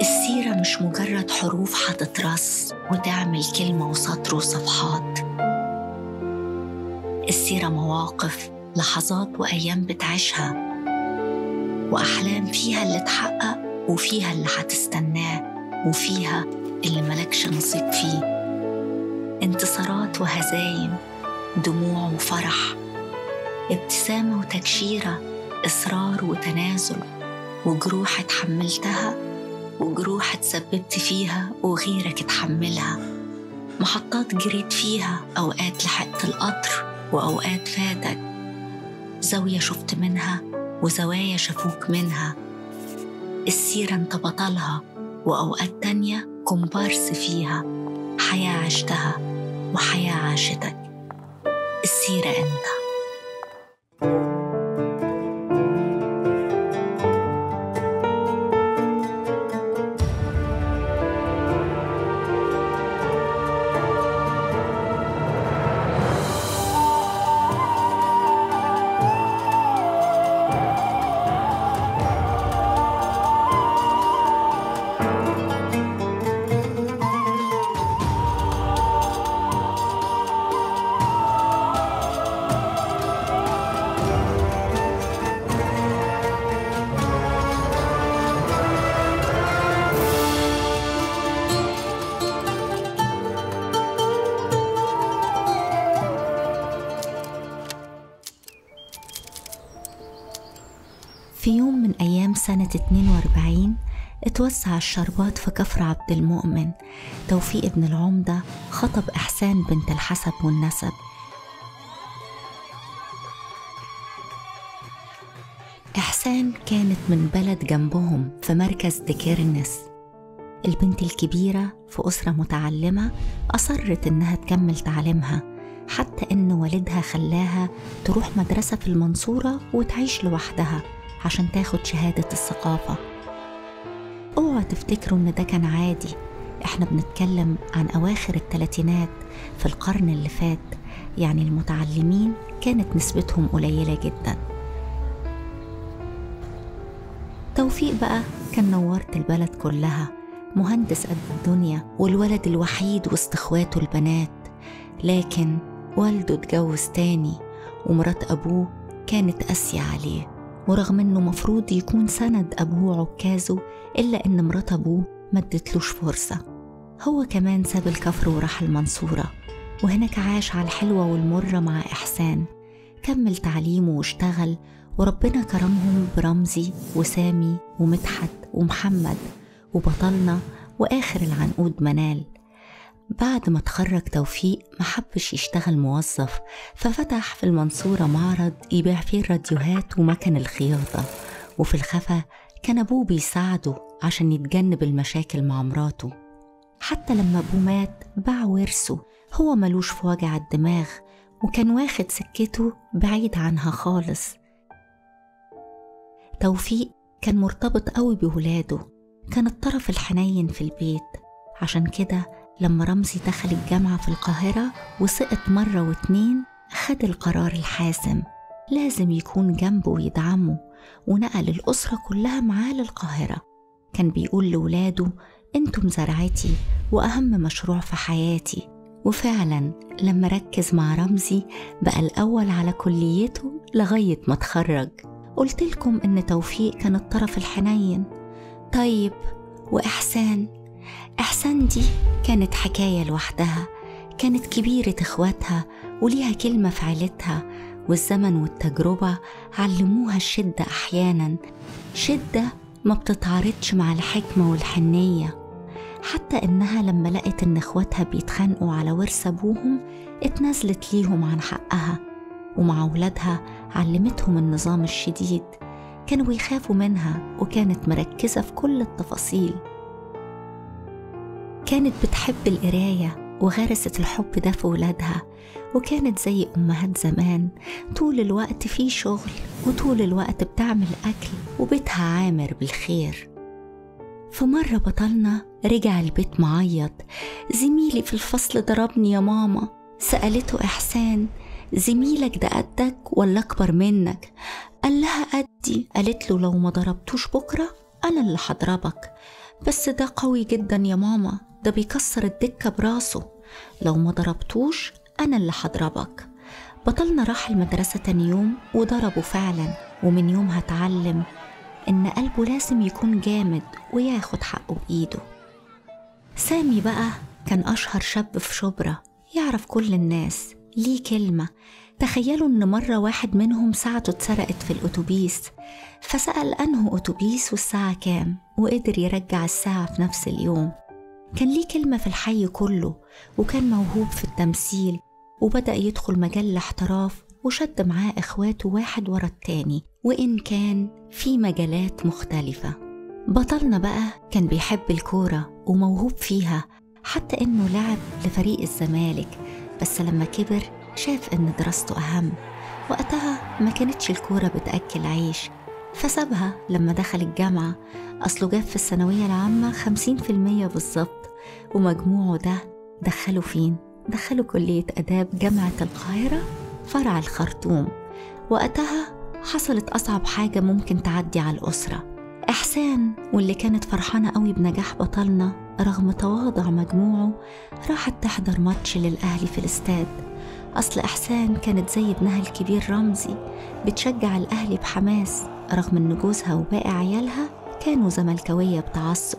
السيرة مش مجرد حروف هتترص وتعمل كلمة وسطر وصفحات. السيرة مواقف، لحظات وأيام بتعيشها، وأحلام فيها اللي اتحقق، وفيها اللي هتستناه، وفيها اللي ملكش نصيب فيه. انتصارات وهزايم، دموع وفرح، ابتسامة وتكشيرة، إصرار وتنازل، وجروح اتحملتها وجروح اتسببت فيها وغيرك اتحملها، محطات جريت فيها، أوقات لحقت القطر وأوقات فاتك، زاوية شفت منها وزوايا شافوك منها. السيرة انت بطلها وأوقات تانية كومبارس فيها، حياة عشتها وحياة عاشتك. السيرة انت. في يوم من أيام سنة 42 اتوسع الشربات في كفر عبد المؤمن. توفيق ابن العمدة خطب إحسان بنت الحسب والنسب. إحسان كانت من بلد جنبهم في مركز ديكيرنس. البنت الكبيرة في أسرة متعلمة أصرت إنها تكمل تعليمها، حتى إن والدها خلاها تروح مدرسة في المنصورة وتعيش لوحدها عشان تاخد شهادة الثقافة. اوعوا تفتكروا ان ده كان عادي، احنا بنتكلم عن اواخر الثلاثينات في القرن اللي فات، يعني المتعلمين كانت نسبتهم قليلة جدا. توفيق بقى كان نورت البلد كلها، مهندس قد الدنيا والولد الوحيد وسط اخواته البنات، لكن والده اتجوز تاني ومرات ابوه كانت قاسية عليه، ورغم انه مفروض يكون سند ابوه وعكازه الا ان مرات ابوه ما ادتلوش فرصه. هو كمان ساب الكفر وراح المنصوره، وهناك عاش على الحلوه والمره مع احسان، كمل تعليمه واشتغل، وربنا كرمهم برمزي وسامي ومدحت ومحمد وبطلنا واخر العنقود منال. بعد ما اتخرج توفيق محبش يشتغل موظف، ففتح في المنصورة معرض يبيع فيه الراديوهات ومكن الخياطة، وفي الخفا كان أبوه بيساعده عشان يتجنب المشاكل مع مراته. حتى لما أبوه مات باع ورثه، هو ملوش في وجع الدماغ وكان واخد سكته بعيد عنها خالص. توفيق كان مرتبط قوي بولاده، كان الطرف الحنين في البيت، عشان كده لما رمزي دخل الجامعة في القاهرة وسقط مرة واتنين خد القرار الحاسم، لازم يكون جنبه ويدعمه، ونقل الأسرة كلها معاه للقاهرة. كان بيقول لولاده انتم زرعتي وأهم مشروع في حياتي، وفعلا لما ركز مع رمزي بقى الأول على كليته لغاية ما اتخرج. قلتلكم ان توفيق كان الطرف الحنين. طيب وإحسان؟ إحسان دي كانت حكاية لوحدها، كانت كبيرة إخواتها وليها كلمة في عيلتها، والزمن والتجربة علموها الشدة أحيانا، شدة ما بتتعارضش مع الحكمة والحنية، حتى إنها لما لقت إن إخواتها بيتخانقوا على ورث أبوهم اتنازلت ليهم عن حقها، ومع ولادها علمتهم النظام الشديد، كانوا يخافوا منها وكانت مركزة في كل التفاصيل. كانت بتحب القراية وغرست الحب ده في ولادها، وكانت زي أمهات زمان طول الوقت في شغل وطول الوقت بتعمل أكل وبيتها عامر بالخير. في مرة بطلنا رجع البيت معيط، زميلي في الفصل ضربني يا ماما. سألته إحسان زميلك ده قدك ولا أكبر منك؟ قال لها أدي، قالت له لو ما ضربتوش بكرة أنا اللي هضربك. بس ده قوي جدا يا ماما، ده بيكسر الدكة براسه، لو ما ضربتوش أنا اللي هضربك. بطلنا راح المدرسة تاني يوم وضربه فعلا، ومن يومها اتعلم إن قلبه لازم يكون جامد وياخد حقه بإيده. سامي بقى كان أشهر شاب في شبرا، يعرف كل الناس، ليه كلمة. تخيلوا إن مرة واحد منهم ساعته اتسرقت في الأتوبيس، فسأل أنه أتوبيس والساعة كام، وقدر يرجع الساعة في نفس اليوم. كان ليه كلمة في الحي كله، وكان موهوب في التمثيل، وبدأ يدخل مجال الاحتراف، وشد معاه إخواته واحد ورا التاني، وإن كان في مجالات مختلفة. بطلنا بقى كان بيحب الكورة وموهوب فيها، حتى إنه لعب لفريق الزمالك، بس لما كبر شاف إن دراسته أهم. وقتها ما كانتش الكورة بتأكل عيش، فسابها لما دخل الجامعة، أصله جاب في الثانوية العامة 50% بالظبط، ومجموعه ده دخله فين؟ دخله كلية آداب جامعة القاهرة فرع الخرطوم. وقتها حصلت أصعب حاجة ممكن تعدي على الأسرة. إحسان واللي كانت فرحانة قوي بنجاح بطلنا رغم تواضع مجموعه، راحت تحضر ماتش للأهلي في الاستاد. أصل إحسان كانت زي ابنها الكبير رمزي، بتشجع الأهلي بحماس رغم إن جوزها وباقي عيالها كانوا زملكاوية بتعصب.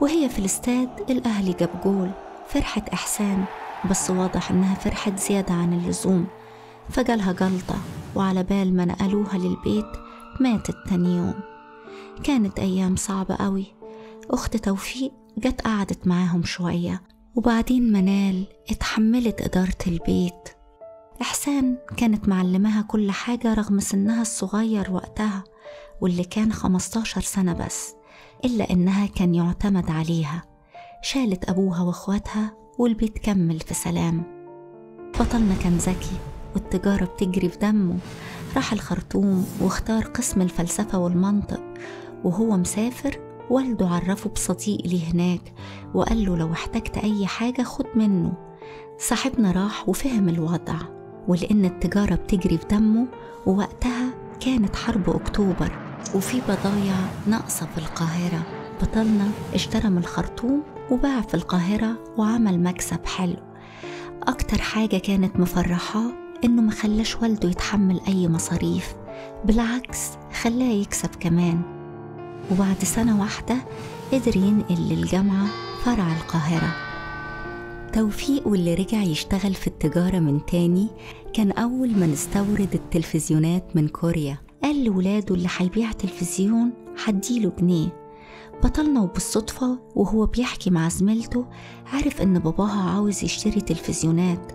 وهي في الاستاد الأهلي جاب جول، فرحة إحسان، بس واضح إنها فرحة زيادة عن اللزوم، فجالها جلطة، وعلى بال ما نقلوها للبيت ماتت تاني يوم. كانت أيام صعبة قوي. أخت توفيق جت قعدت معاهم شوية، وبعدين منال اتحملت إدارة البيت. إحسان كانت معلمها كل حاجة رغم سنها الصغير وقتها، واللي كان 15 سنة بس، إلا إنها كان يعتمد عليها. شالت أبوها وأخواتها والبيت كمل في سلام. بطلنا كان ذكي والتجارة بتجري في دمه، راح الخرطوم واختار قسم الفلسفة والمنطق. وهو مسافر والده عرفه بصديق ليه هناك، وقال له لو احتجت أي حاجة خد منه. صاحبنا راح وفهم الوضع، ولأن التجارة بتجري في دمه، ووقتها كانت حرب أكتوبر وفي بضايع ناقصة في القاهرة، بطلنا اشترى من الخرطوم وباع في القاهرة وعمل مكسب حلو. أكتر حاجة كانت مفرحاه إنه ما خلاش والده يتحمل أي مصاريف، بالعكس خلاه يكسب كمان. وبعد سنة واحدة قدر ينقل للجامعة فرع القاهرة. توفيق واللي رجع يشتغل في التجارة من تاني، كان أول ما نستورد التلفزيونات من كوريا، قال لولاده اللي هيبيع تلفزيون هديله جنيه. بطلنا وبالصدفة وهو بيحكي مع زميلته عرف إن باباها عاوز يشتري تلفزيونات.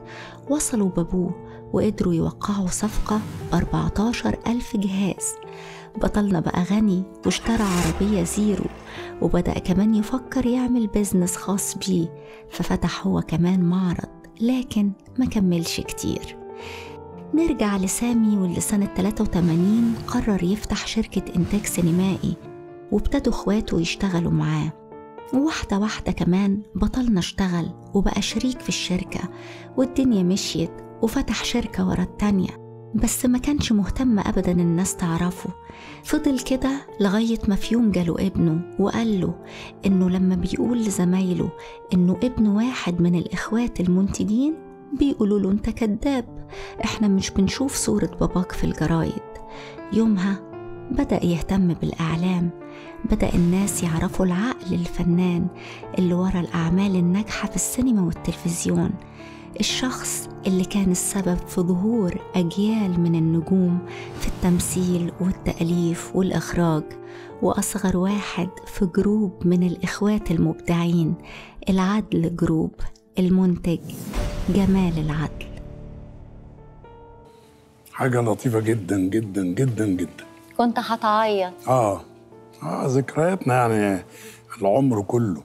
وصلوا بابوه وقدروا يوقعوا صفقة 14,000 جهاز. بطلنا بقى غني واشترى عربية زيرو، وبدأ كمان يفكر يعمل بيزنس خاص بيه، ففتح هو كمان معرض، لكن ما كملش كتير. نرجع لسامي واللي سنة 83 قرر يفتح شركة إنتاج سينمائي، وابتدوا اخواته يشتغلوا معاه. وواحدة واحدة كمان بطلنا اشتغل وبقى شريك في الشركة، والدنيا مشيت وفتح شركة ورا التانية، بس ما كانش مهتم أبدا الناس تعرفه. فضل كده لغاية ما في يوم جاله ابنه وقال له إنه لما بيقول لزمايله إنه ابن واحد من الإخوات المنتجين بيقولوا له أنت كذاب، إحنا مش بنشوف صورة باباك في الجرايد. يومها بدأ يهتم بالإعلام، بدأ الناس يعرفوا العقل الفنان اللي ورا الأعمال الناجحة في السينما والتلفزيون، الشخص اللي كان السبب في ظهور أجيال من النجوم في التمثيل والتأليف والإخراج، وأصغر واحد في جروب من الإخوات المبدعين، العدل جروب، المنتج جمال العدل. حاجة لطيفة جدا جدا جدا جدا. كنت هتعيط. ذكرياتنا يعني العمر كله.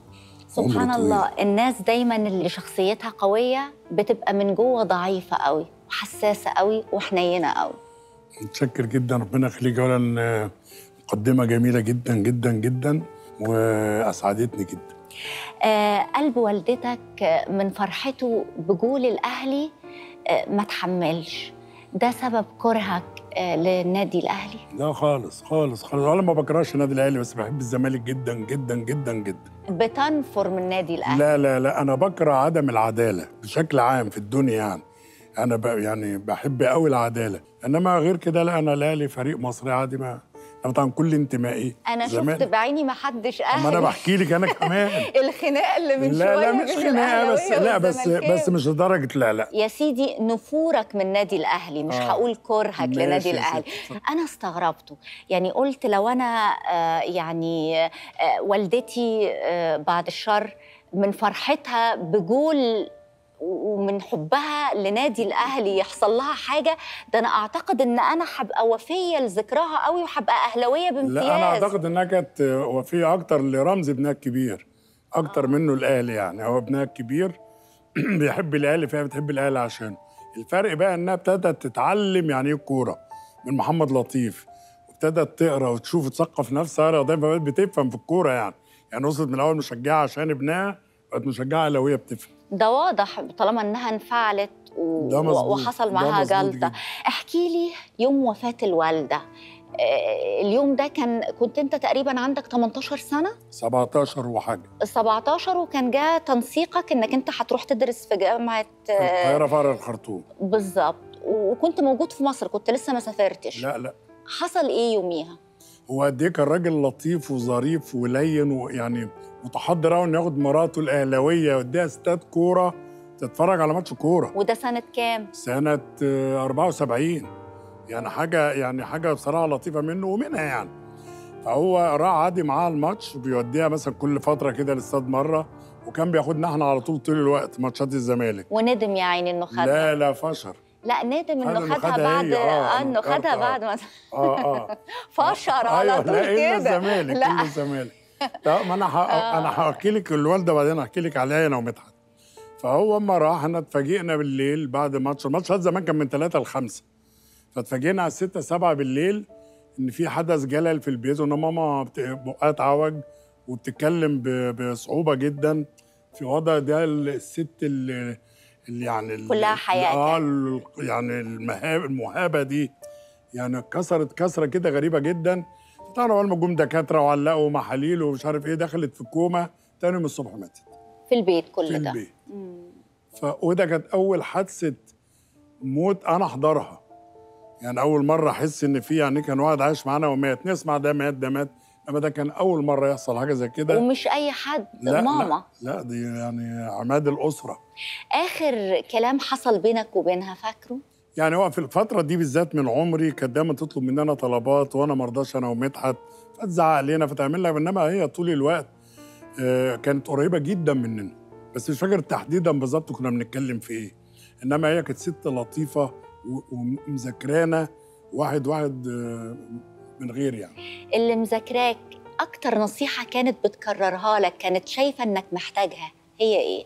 سبحان الله، الناس دايما اللي شخصيتها قوية بتبقى من جوه ضعيفة قوي وحساسة قوي وحنينة قوي. متشكر جدا، ربنا يخليك. اولا مقدمة جميلة جدا جدا جدا واسعدتني جدا. قلب والدتك من فرحته بجول الأهلي ما تحملش، ده سبب كرهك للنادي الاهلي؟ لا خالص خالص خالص، انا ما بكرهش النادي الاهلي، بس بحب الزمالك جدا جدا جدا جدا. بتنفر من النادي الاهلي؟ لا لا لا، انا بكره عدم العداله بشكل عام في الدنيا يعني. انا يعني بحب قوي العداله، انما غير كده لا، انا الاهلي فريق مصري عادي، ما انا طبعا كل انتمائي انا زمان. شفت بعيني ما حدش اهلي، اما انا بحكي لك انا كمان الخناقه اللي من شويه. لا لا مش خناقه، بس لا بس مش لدرجه. لا لا يا سيدي، نفورك من النادي الاهلي، مش هقول كرهك لنادي الاهلي. انا استغربته يعني، قلت لو انا يعني والدتي بعد الشر من فرحتها بجول ومن حبها لنادي الاهلي يحصل لها حاجه، ده انا اعتقد ان انا هبقى وفيه لذكراها قوي وهبقى اهلاويه بامتياز. لا انا اعتقد انها كانت وفيه اكتر لرمز ابنها الكبير اكتر منه الاهلي يعني. هو ابنها الكبير بيحب الاهلي، فهي بتحب الاهلي عشانه. الفرق بقى انها ابتدت تتعلم يعني ايه الكوره من محمد لطيف، وابتدت تقرا وتشوف وتثقف نفسها رياضيا، فبقت بتفهم في الكوره يعني. يعني وصلت من الاول مشجعه عشان ابنها، بقت مشجعه اهلاويه بتفهم. ده واضح طالما انها انفعلت وحصل معاها جلطه. احكي لي يوم وفاه الوالده، اليوم ده كنت انت تقريبا عندك 18 سنه؟ 17 وحاجه. 17، وكان جه تنسيقك انك انت هتروح تدرس في جامعه القاهره فرع الخرطوم بالظبط، وكنت موجود في مصر، كنت لسه ما سافرتش. لا لا، حصل ايه يوميها؟ هو قد ايه كان راجل لطيف وظريف ولين، ويعني متحضر قوي انه ياخد مراته الاهلاويه ويوديها استاد كوره تتفرج على ماتش كوره. وده سنه كام؟ سنه 74 يعني، حاجه يعني حاجه بصراحه لطيفه منه ومنها يعني. فهو راح عادي معاها الماتش، بيوديها مثلا كل فتره كده الاستاد مره، وكان بياخدنا احنا على طول طول الوقت ماتشات الزمالك. وندم يا عيني انه خدها؟ لا لا فشر. لا ندم انه خدها بعد انه خدها بعد ما فشر على طول كده. لا الزمالك كله الزمالك. طب ما انا انا هحكي لك الوالده بعدين احكي لك عليها انا ومدحت. فهو اما راح، احنا اتفاجئنا بالليل بعد ماتش، الماتشات زمان كان من 3 ل 5، فاتفاجئنا على 6 7 بالليل ان في حدث جلل في البيت، وان ماما بقها اتعوج وبتتكلم بصعوبه جدا في وضع ده. الست اللي يعني كلها حياة يعني المهابه دي يعني، كسرت كسره كده غريبه جدا. طبعا اول ما جم دكاتره وعلقوا محاليل ومش عارف ايه، دخلت في كوما، تاني يوم الصبح ماتت في البيت. كل في ده البيت. وده كانت اول حادثه موت انا احضرها يعني، اول مره احس ان في يعني كان واحد عايش معانا ومات، نسمع ده مات ده مات، انما ده كان اول مره يحصل حاجه زي كده. ومش اي حد، لا ماما. لا لا دي يعني عماد الاسره. اخر كلام حصل بينك وبينها فاكره؟ يعني هو في الفترة دي بالذات من عمري كانت دايما تطلب مننا طلبات، وانا ما ارضاش انا ومدحت، فتزعق لنا فتعمل لنا، انما هي طول الوقت كانت قريبة جدا مننا، بس مش فاكر تحديدا بالظبط كنا بنتكلم في ايه، انما هي كانت ست لطيفة ومذاكرانا واحد واحد من غير يعني. اللي مذاكراك أكتر نصيحة كانت بتكررها لك، كانت شايفة إنك محتاجها، هي ايه؟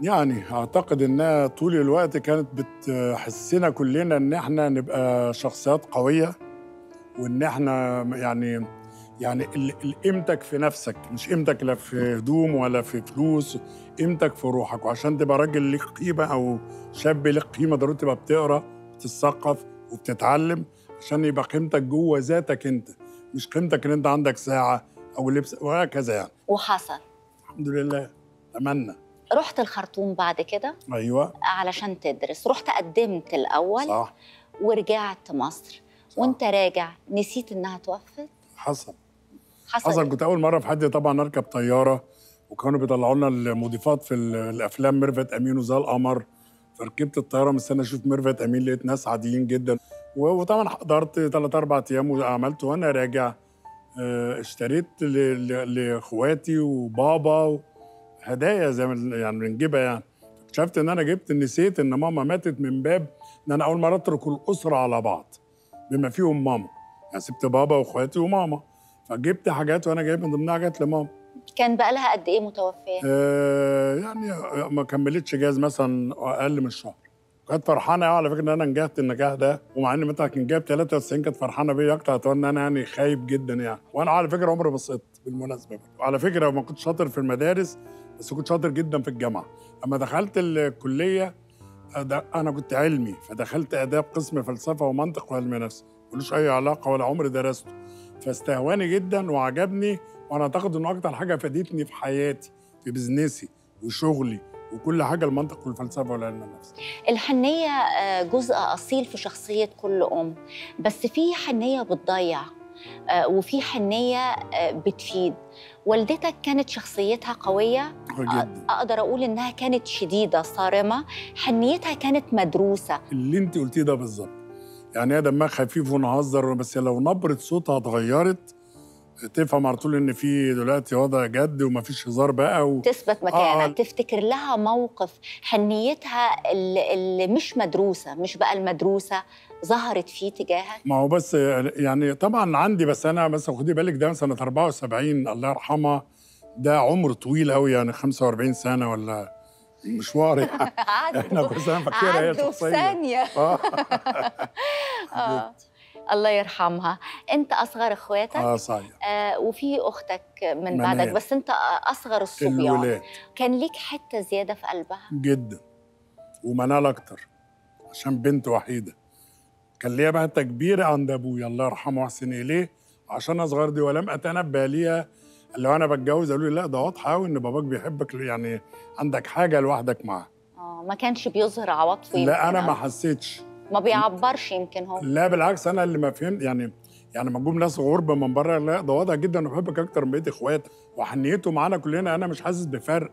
يعني اعتقد انها طول الوقت كانت بتحسنا كلنا ان احنا نبقى شخصيات قويه، وان احنا يعني قيمتك في نفسك، مش قيمتك لا في هدوم ولا في فلوس، قيمتك في روحك. وعشان تبقى راجل ليك قيمه او شاب ليك قيمه، ضروري تبقى بتقرا بتتثقف وبتتعلم، عشان يبقى قيمتك جوه ذاتك انت، مش قيمتك ان انت عندك ساعه او لبس وهكذا يعني. وحصل الحمد لله. اتمنى. رحت الخرطوم بعد كده؟ ايوه. علشان تدرس، رحت قدمت الاول. صح. ورجعت مصر. صح. وانت راجع نسيت انها توفت؟ حصل. كنت اول مره في حد طبعا اركب طياره، وكانوا بيطلعوا لنا المضيفات في الافلام ميرفت امين وزي القمر، فركبت الطياره مستني اشوف ميرفت امين، لقيت ناس عاديين جدا، وطبعا حضرت 3 4 ايام وعملت. وانا راجع اشتريت لاخواتي وبابا هدايا زي ما يعني بنجيبها يعني. اكتشفت ان انا نسيت ان ماما ماتت، من باب ان انا اول مره اترك الاسره على بعض بما فيهم ماما يعني، سبت بابا واخواتي وماما، فجبت حاجات، وانا جايب من ضمنها حاجات لماما. كان بقى لها قد ايه متوفيه؟ يعني ما كملتش جاز مثلا اقل من شهر. كانت فرحانه قوي على فكره ان انا نجحت النجاح ده، ومع ان متى كان جايب 93 كانت فرحانه بيا اكتر، هتقول ان انا يعني خايب جدا يعني. وانا على فكره عمري ما سقطت بالمناسبه، على فكره ما كنتش شاطر في المدارس، بس كنت شاطر جدا في الجامعه. اما دخلت الكليه انا كنت علمي، فدخلت اداب قسم فلسفه ومنطق وعلم نفس، ملوش اي علاقه ولا عمري درسته، فاستهواني جدا وعجبني، وانا اعتقد انه اكتر حاجه فادتني في حياتي في بزنسي وشغلي وكل حاجه المنطق والفلسفه والعلم النفس. الحنيه جزء اصيل في شخصيه كل ام، بس في حنيه بتضيع وفي حنيه بتفيد. والدتك كانت شخصيتها قويه جدا، اقدر اقول انها كانت شديده صارمه، حنيتها كانت مدروسه. اللي انت قلتيه ده بالظبط، يعني هي دمها خفيف ونهزر، بس لو نبره صوتها اتغيرت تفهم على طول ان في دلوقتي وضع جد ومفيش هزار بقى تثبت مكانها. تفتكر لها موقف حنيتها اللي مش مدروسه، مش بقى المدروسه، ظهرت فيه تجاهك؟ ما هو بس يعني طبعا عندي، بس انا مثلا خدي بالك ده سنه 74 الله يرحمها، ده عمر طويل قوي، يعني 45 سنه ولا مشوار يعني. احنا كنا فاكرينها هي الشخصيه في ثانيه. الله يرحمها. انت اصغر اخواتك؟ صحيح. وفي اختك من بعدك، بس انت اصغر الصبيان. كان ليك حته زياده في قلبها؟ جدا، ومنال اكتر عشان بنت وحيده. كان ليها بقى كبيره عند ابويا الله يرحمه ويحسن اليه، عشان اصغر دي، ولم اتنبه ليها. لو انا بتجوز قالوا لي لا ده واضحه قوي ان باباك بيحبك، يعني عندك حاجه لوحدك معاه. ما كانش بيظهر عواطفه؟ لا انا ما حسيتش، ما بيعبرش يمكن هو. لا بالعكس، انا اللي ما فهمت يعني ما جم ناس غربه من بره، لا ده واضح جدا انه بيحبك اكتر من بقيه اخواتك، وحنيته معانا كلنا، انا مش حاسس بفرق.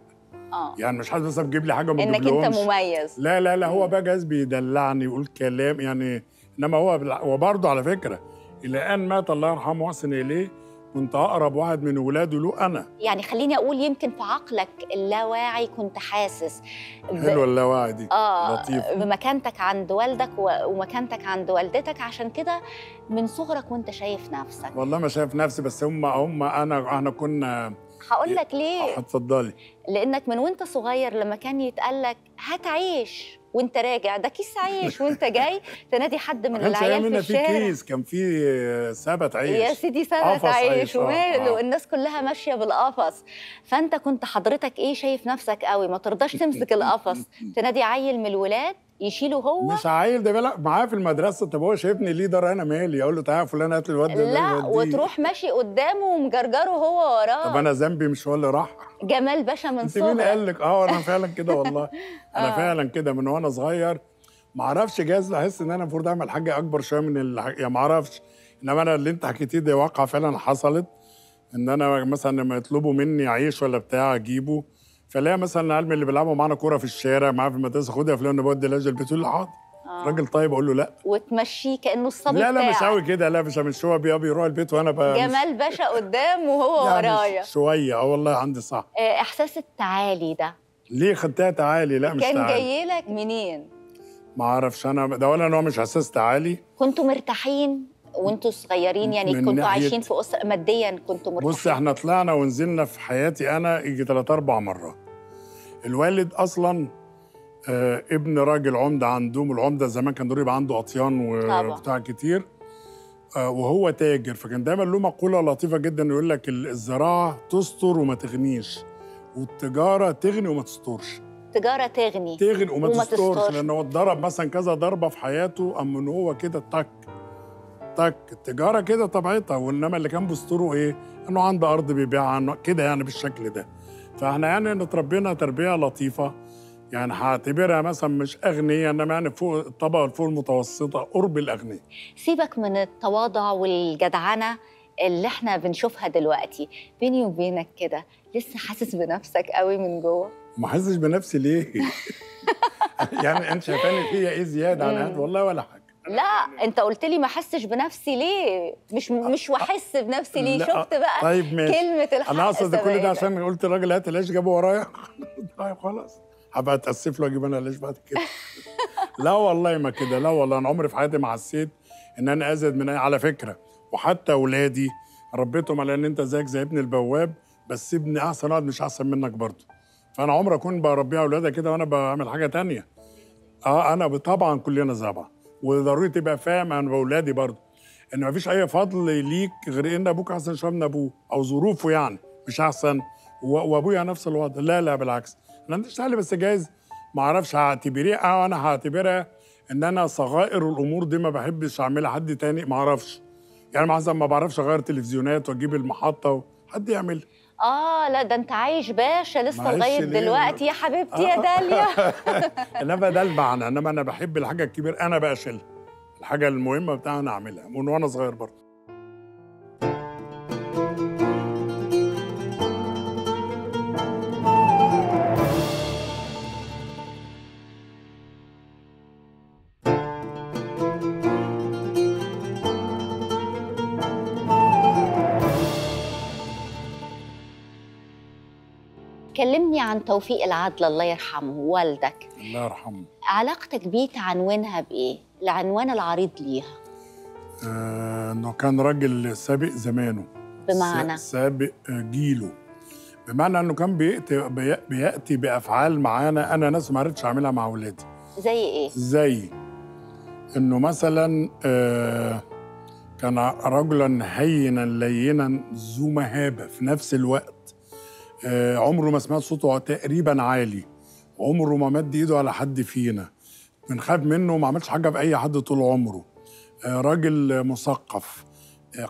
يعني مش حاسس مثلا بجيب لي حاجه ما بجيبلهمش، انك انت مميز. لا لا لا، هو بقى جايز بيدلعني يقول كلام يعني، انما هو وبرضه على فكره الى ان مات الله يرحمه ويحسن اليه كنت اقرب واحد من ولاده له انا. يعني خليني اقول يمكن في عقلك اللاواعي كنت حاسس حلوه اللاواعي دي، لطيف، بمكانتك عند والدك ومكانتك عند والدتك، عشان كده من صغرك وانت شايف نفسك. والله ما شايف نفسي، بس هم احنا كنا. هقول لك ليه. اتفضلي. لانك من وانت صغير لما كان يتقال لك هتعيش وانت راجع، ده كيس عيش وانت جاي تنادي حد من العيال في الشارع. كان في كيس، كان في سبت عيش يا سيدي، سبت عيش وماله، الناس كلها ماشيه بالقفص، فانت كنت حضرتك ايه، شايف نفسك قوي، ما ترضاش تمسك القفص، تنادي عيل من الولاد يشيله هو. مش عيل ده بقى معاه في المدرسه، طب هو شايفني ليه ده، انا مالي، اقول له تعالى فلان هات لي الواد ده. لا، وتروح ماشي قدامه ومجرجره هو وراه. طب انا ذنبي مش هو اللي راح. جمال باشا من صغرك. انت مين قال لك؟ انا فعلا كده والله. انا فعلا كده من وانا صغير، ما اعرفش، جايز احس ان انا المفروض اعمل حاجه اكبر شويه من يعني ما اعرفش، انما انا اللي انت حكيتيه ده واقعه فعلا حصلت، ان انا مثلا لما يطلبوا مني عيش ولا بتاع اجيبه، فلاقي مثلا العيال من اللي بيلعبوا معانا كوره في الشارع معاه في المدرسه، خد يا فلان بودي لاجل البيت، اللي حاضر. راجل طيب اقول له لا، وتمشيه كانه الصبي بتاعك. لا لا مش قوي كده، لا مش هو بيروح البيت وانا جمال باشا قدام وهو ورايا شويه. والله عندي صح. احساس التعالي ده ليه خدتها تعالي؟ لا مش تعالي، كان جاي لك منين؟ ما اعرفش انا ده، ولا ان هو مش احساس تعالي. كنتوا مرتاحين وانتوا صغيرين يعني، كنتوا عايشين في اسره ماديا كنتوا مرتاحين؟ بص احنا طلعنا ونزلنا في حياتي انا يجي 3-4 مرات. الوالد اصلا ابن راجل عمده عندهم، العمده زمان كان يبقى عنده اطيان وبتاع كتير، وهو تاجر، فكان دايما له مقوله لطيفه جدا يقول لك الزراعه تستر وما تغنيش، والتجاره تغني وما تسترش. التجاره تغني وما تسترش، لان هو اتضرب مثلا كذا ضربه في حياته، اما ان هو كده تك التجاره كده طبيعتها، وانما اللي كان بيستره ايه؟ انه عنده ارض بيبيعها كده يعني بالشكل ده. فاحنا يعني اتربينا تربيه لطيفه، يعني هعتبرها مثلا مش اغنيه، انما يعني فوق الطبقه الفوق المتوسطه قرب الاغنيه. سيبك من التواضع والجدعنه اللي احنا بنشوفها دلوقتي، بيني وبينك كده لسه حاسس بنفسك قوي من جوه؟ ما حاسس بنفسي ليه؟ يعني انت شايفاني فيا ايه زياده عن هاد؟ والله ولا حاجه. لا انت قلت لي ما حسش بنفسي ليه، مش واحس بنفسي ليه. شفت بقى؟ طيب ماشي، كلمه الحق انا اقصد كل ده عشان قلت الراجل هات العيش جابه ورايا. طيب خلاص هبقى اتاسف له اجيب انا العيش بعد كده. لا والله ما كده، لا والله انا عمري في حياتي ما حسيت ان انا ازيد من على فكره، وحتى اولادي ربيتهم على ان انت زيك زي ابن البواب، بس ابني احسن واحد مش احسن منك برضه، فانا عمري اكون بربي اولادي كده وانا بعمل حاجه ثانيه. انا طبعا كلنا زي بعض، وضروري تبقى فاهم عن اولادي برضه ان مفيش اي فضل ليك غير ان ابوك احسن شويه من ابوه او ظروفه، يعني مش احسن، وابويا نفس الوضع. لا لا بالعكس، انا ما عنديش تعليق، بس جايز ما اعرفش هعتبريه او انا هعتبرها ان انا صغائر الامور دي ما بحبش اعملها حد تاني، ما اعرفش يعني مثلا ما بعرفش اغير تلفزيونات واجيب المحطه حد يعملها. لا ده انت عايش باشا لسه لغايه دلوقتي يا حبيبتي يا داليا. انما ده المعنى، انما انا بحب الحاجه الكبيره انا بقى اشيلها، الحاجه المهمه بتاعها انا اعملها من وانا صغير برضه. كلمني عن توفيق العدل الله يرحمه، والدك الله يرحمه، علاقتك بيه تعنونها بإيه؟ العنوان العريض ليها. إنه كان راجل سابق زمانه، بمعنى سابق جيله، بمعنى إنه كان بيأتي بأفعال معانا أنا ناس ما عرفتش أعملها مع أولادي. زي إيه؟ زي إنه مثلا كان رجلا هينا لينا ذو مهابة في نفس الوقت، عمره ما سمعت صوته تقريبا عالي، عمره ما مد ايده على حد فينا، بنخاف منه وما عملش حاجه باي حد طول عمره. راجل مثقف،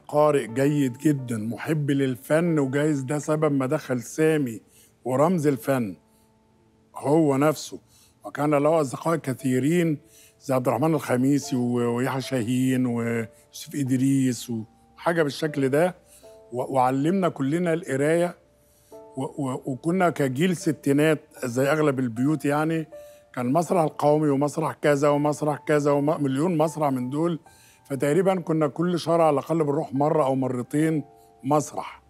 قارئ جيد جدا، محب للفن، وجايز ده سبب ما دخل سامي ورمز الفن هو نفسه. وكان له اصدقاء كثيرين زي عبد الرحمن الخميسي ويحيى شاهين ويوسف ادريس وحاجه بالشكل ده، وعلمنا كلنا القرايه، وكنا كجيل ستينات زي اغلب البيوت، يعني كان مسرح القومي ومسرح كذا ومسرح كذا ومليون مسرح من دول، فتقريبا كنا كل شهر على الاقل بنروح مره او مرتين مسرح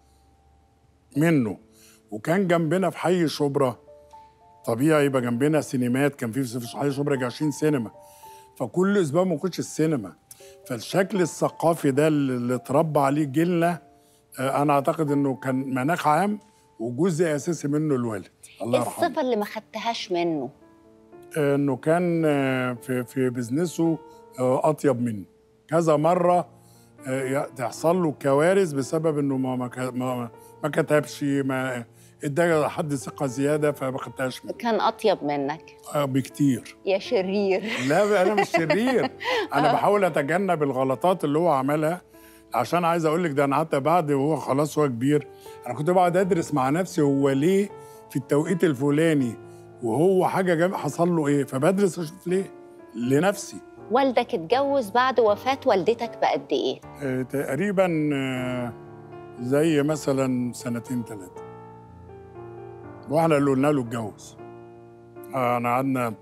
منه. وكان جنبنا في حي شبرا، طبيعي يبقى جنبنا سينمات، كان في حي شبرا 20 سينما، فكل اسبوع ما كنتش السينما. فالشكل الثقافي ده اللي اتربى عليه جيلنا، انا اعتقد انه كان مناخ عام وجزء اساسي منه الوالد الله يرحمه. الصفه اللي ما خدتهاش منه انه كان في بزنسه اطيب مني، كذا مره تحصل له كوارث بسبب انه ما كتبش، ما ادى حد ثقه زياده، فما خدتهاش منه. كان اطيب منك بكتير يا شرير. لا انا مش شرير، انا بحاول اتجنب الغلطات اللي هو عملها، عشان عايز اقول لك ده انا حتى بعد وهو خلاص هو كبير انا كنت بقعد ادرس مع نفسي هو ليه في التوقيت الفلاني وهو حاجه حصل له ايه، فبدرس اشوف ليه لنفسي. والدك اتجوز بعد وفاه والدتك بقد ايه؟ تقريبا زي مثلا سنتين ثلاثه، واحنا اللي قلنا له اتجوز. انا قعدنا،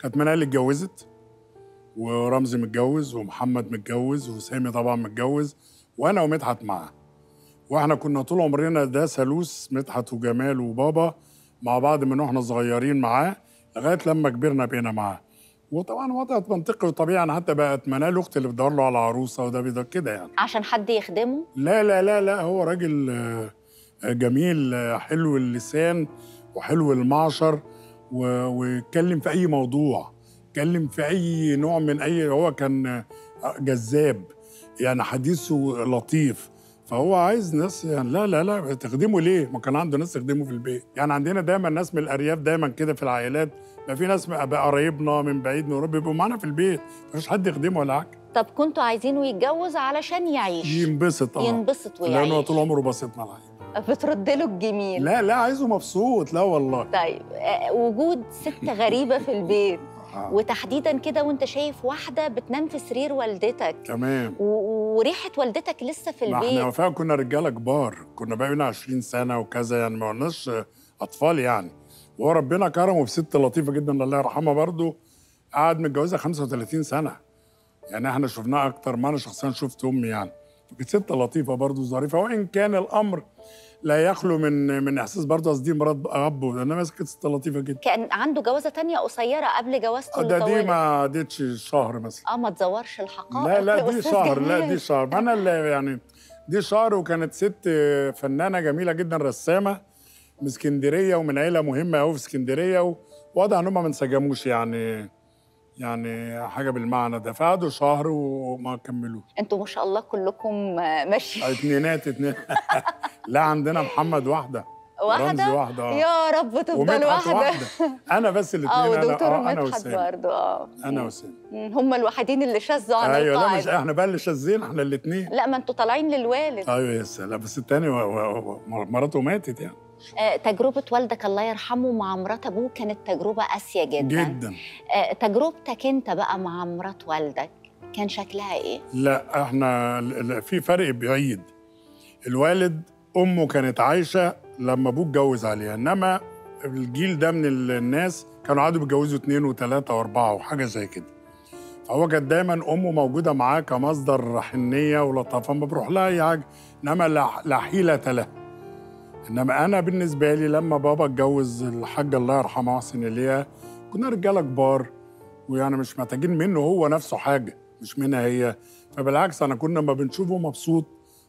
كانت منال اللي اتجوزت، ورمزي متجوز، ومحمد متجوز، وسامي طبعا متجوز، وانا ومدحت معاه. واحنا كنا طول عمرنا ده ثالوث، مدحت وجمال وبابا مع بعض من واحنا صغيرين معاه لغايه لما كبرنا بقينا معاه. وطبعا وضعت منطقي وطبيعي، انا حتى بقت منال اختي اللي بتدور له على عروسه، وده بيدور كده يعني عشان حد يخدمه؟ لا لا لا لا، هو راجل جميل، حلو اللسان وحلو المعشر، ويتكلم في اي موضوع، اتكلم في اي نوع من اي، هو كان جذاب يعني، حديثه لطيف، فهو عايز ناس يعني. لا لا لا تخدمه ليه؟ ما كان عنده ناس تخدمه في البيت يعني. عندنا دايما ناس من الارياف دايما كده في العائلات، ما في ناس قرايبنا من بعيد من اوروبا بيبقوا معانا في البيت، مفيش حد يخدمه ولا حاجه. طب كنتوا عايزينه يتجوز علشان يعيش ينبسط؟ ينبسط ويعيش، لانه طول عمره بسيط معانا، بترد له الجميل. لا لا عايزه مبسوط. لا والله. طيب وجود ست غريبه في البيت وتحديدا كده وانت شايف واحده بتنام في سرير والدتك، تمام، وريحه والدتك لسه في البيت. احنا وفاء كنا رجاله كبار، كنا بقينا 20 سنه وكذا يعني، ما قلناش اطفال يعني. وربنا كرمه بست لطيفه جدا الله يرحمها برضه، قعد متجوزها 35 سنه يعني، احنا شفناها اكتر ما انا شخصيا شفت امي يعني، كانت ست لطيفه برضه ظريفه، وان كان الامر لا يخلو من احساس برضه قصدي مرات ابو، انما كانت ست لطيفه جدا. كان عنده جوازه ثانيه قصيره قبل جوازته ده، دي ما عدتش شهر مثلا. ما تزورش الحقائق. لا لا دي شهر، لا دي شهر، انا اللي يعني دي شهر. وكانت ست فنانه جميله جدا، رسامه من اسكندريه ومن عيله مهمه قوي في اسكندريه، وواضح ان هم ما انسجموش يعني حاجه بالمعنى ده، فقعدوا شهر وما كملوش. انتوا ما شاء الله كلكم ماشي اتنينات اتنين. لا عندنا محمد واحده واحده يا رب تفضل واحده. انا بس الاثنين، انا وسام برضه. انا وسام هم الوحيدين اللي شاذوا عن القاعده. ايوه، لا مش احنا بقى اللي شاذين، احنا الاثنين. لا ما انتوا طالعين للوالد. ايوه يا سلام. بس الثاني مراته ماتت يعني. تجربة والدك الله يرحمه مع مرات أبوه كانت تجربة قاسية جدا جدا. تجربتك أنت بقى مع مرات والدك كان شكلها إيه؟ لا إحنا في فرق بعيد. الوالد أمه كانت عايشة لما أبوه اتجوز عليها، إنما الجيل ده من الناس كانوا عادوا بيتجوزوا 2 و3 و4 وحاجة زي كده. فهو كانت دايما أمه موجودة معاه كمصدر حنية ولطافة، ما بروح لها أي حاجة، إنما لا حيلة لها. إنما أنا بالنسبة لي لما بابا اتجوز الحاجة الله يرحمها محسن إليها، كنا رجالة كبار ويعني مش محتاجين منه هو نفسه حاجة، مش منها هي. فبالعكس أنا كنا لما بنشوفه مبسوط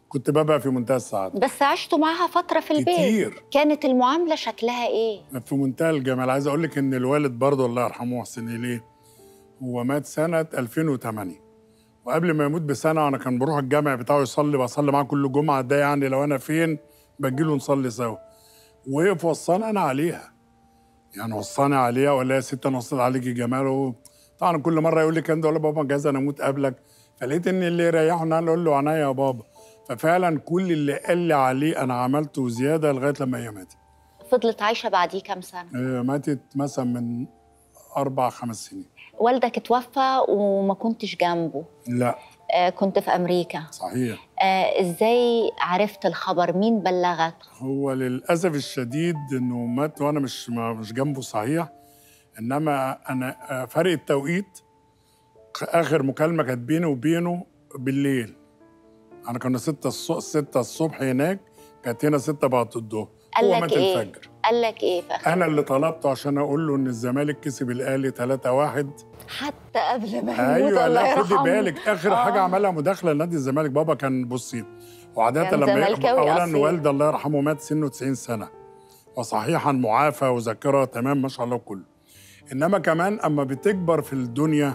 كنت ببقى في منتهى السعادة. بس عشتوا معها فترة في البيت كتير. كانت المعاملة شكلها إيه؟ في منتهى الجمال. عايز أقول لك إن الوالد برضه الله يرحمه محسن إليه هو مات سنة 2008، وقبل ما يموت بسنة أنا كان بروح الجامع بتاعه يصلي، بصلي معاه كل جمعة، ده يعني لو أنا فين بجيله نصلي سوا. وقف وصاني انا عليها، يعني وصاني عليها ولا يا ست انا وصيت عليكي جماله. طبعا كل مره يقول لي الكلام ده اقول له بابا جايز انا اموت قبلك، فلقيت ان اللي يريحه ان انا اقول له عينيا يا بابا. ففعلا كل اللي قال لي عليه انا عملته زياده لغايه لما هي ماتت. فضلت عايشه بعديه كام سنه؟ ماتت مثلا من 4 5 سنين. والدك اتوفى وما كنتش جنبه؟ لا، كنت في أمريكا. صحيح. إزاي عرفت الخبر؟ مين بلغك؟ هو للأسف الشديد إنه مات وأنا مش جنبه. صحيح. إنما أنا فرق التوقيت، آخر مكالمة كانت بيني وبينه بالليل. أنا كنا 6 الصبح هناك، كانت هنا 6 بعد الظهر. هو مات إيه؟ الفجر. قال لك إيه فخر؟ أنا اللي طلبته عشان أقول له إن الزمالك كسب الأهلي 3-1 حتى قبل ما يموت. ايوه لا خدي بالك اخر حاجه عملها مداخله لنادي الزمالك. بابا كان بصي وعاده لما اولا والدي الله يرحمه مات سنه 90 سنه وصحيحا معافى وذاكره تمام ما شاء الله كله، انما كمان اما بتكبر في الدنيا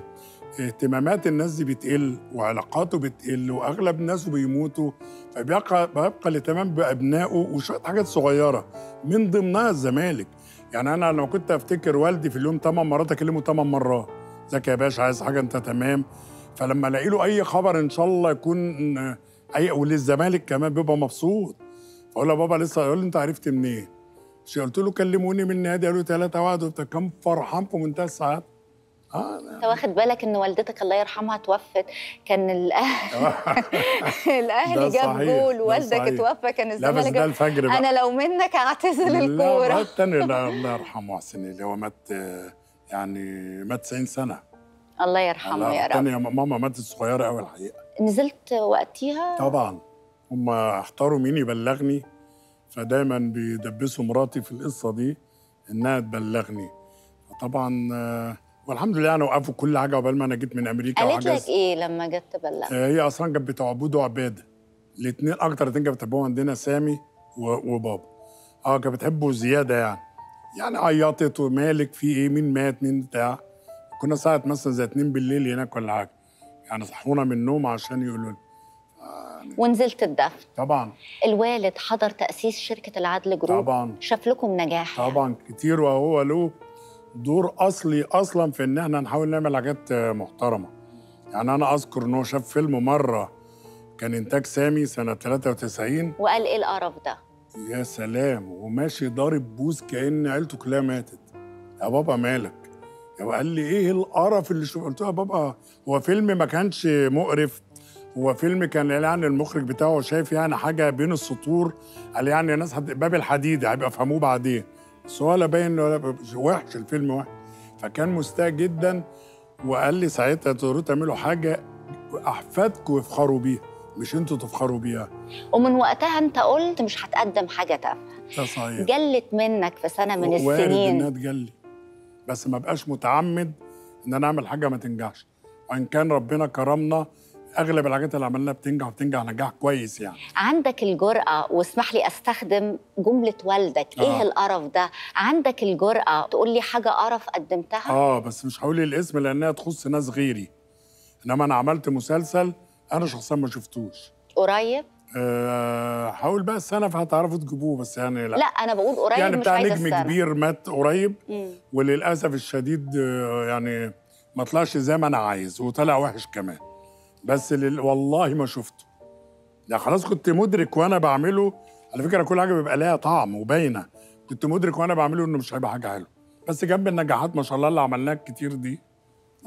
اهتمامات الناس دي بتقل وعلاقاته بتقل واغلب الناس بيموتوا، فبيبقى الاهتمام بابنائه وشويه حاجات صغيره من ضمنها الزمالك. يعني انا لما كنت افتكر والدي في اليوم 8 مرات اكلمه 8 مرات ازيك يا باشا، عايز حاجه، انت تمام؟ فلما الاقي له اي خبر ان شاء الله يكون اي وللزمالك كمان بيبقى مبسوط. فاقول له بابا لسه، يقول لي انت عرفت منين؟ مش قلت له كلموني من النادي قالوا 3-1 وبتاع. كان فرحان في منتهى السعاده. انت واخد بالك ان والدتك الله يرحمها توفت كان الاهلي جاب جول والدك اتوفى كان الزمالك. ده الفجر بقى. انا لو منك اعتزل الكوره. لا الثاني الله يرحمه محسن اللي هو مات يعني مات 90 سنة. الله يرحمه يا رب. الثانية ماما ماتت صغيرة أوي الحقيقة. نزلت وقتيها؟ طبعا هم اختاروا مين يبلغني، فدايما بيدبسوا مراتي في القصة دي إنها تبلغني. فطبعا والحمد لله أنا وقفوا كل حاجة قبل ما أنا جيت من أمريكا. قالت لك إيه لما جت تبلغك؟ هي أصلا كانت بتوع عبود وعبادة، الاتنين أكتر اتنين كانت بتحبهم عندنا سامي وبابا. كانت بتحبه زيادة يعني عيطت ومالك في ايه، مين مات مين بتاع. كنا ساعه مثلا زي 2 بالليل هناك ولا حاجه، يعني صحونا من النوم عشان يقولوا لنا ونزلت الدفن. طبعا الوالد حضر تاسيس شركه العدل جروب. طبعا شاف لكم نجاح. طبعا كتير، وهو له دور اصلي اصلا في ان احنا نحاول نعمل حاجات محترمه. يعني انا اذكر ان هو شاف فيلم مره كان انتاج سامي سنه 93 وقال ايه القرف ده؟ يا سلام، وماشي ضارب بوز كأن عيلته كلها ماتت. يا بابا مالك؟ يا بابا قال لي ايه القرف اللي شوف. قلت له يا بابا هو فيلم ما كانش مقرف، هو فيلم كان يعني المخرج بتاعه شايف يعني حاجه بين السطور، قال يعني الناس باب الحديد هيبقى فهموه بعدين، بس هو لا باين ولا وحش، الفيلم وحش. فكان مستاء جدا وقال لي ساعتها تقدروا تعملوا حاجه احفادكم يفخروا بيها مش انتوا تفخروا بيها. ومن وقتها انت قلت مش هتقدم حاجه تافهه. ده صحيح. جلت منك في سنه من السنين. وارد انها تجلي، بس ما بقاش متعمد ان انا اعمل حاجه ما تنجحش، وان كان ربنا كرمنا اغلب الحاجات اللي عملناها بتنجح وبتنجح نجاح كويس. يعني عندك الجرأه، واسمح لي استخدم جمله والدك ايه القرف ده، عندك الجرأه تقول لي حاجه قرف قدمتها؟ بس مش هقول الاسم لانها تخص ناس غيري، انما انا عملت مسلسل انا شخصيا ما شفتوش قريب. هقول بقى السنف هتعرفوا تجيبوه بس يعني لا انا بقول قريب يعني بتاع نجم كبير مات قريب وللاسف الشديد يعني ما طلعش زي ما انا عايز وطلع وحش كمان بس والله ما شفته يعني خلاص كنت مدرك وانا بعمله على فكره كل حاجه بيبقى لها طعم وباينه كنت مدرك وانا بعمله انه مش هيبقى حاجه حلوه بس جنب النجاحات ما شاء الله اللي عملناها كتير دي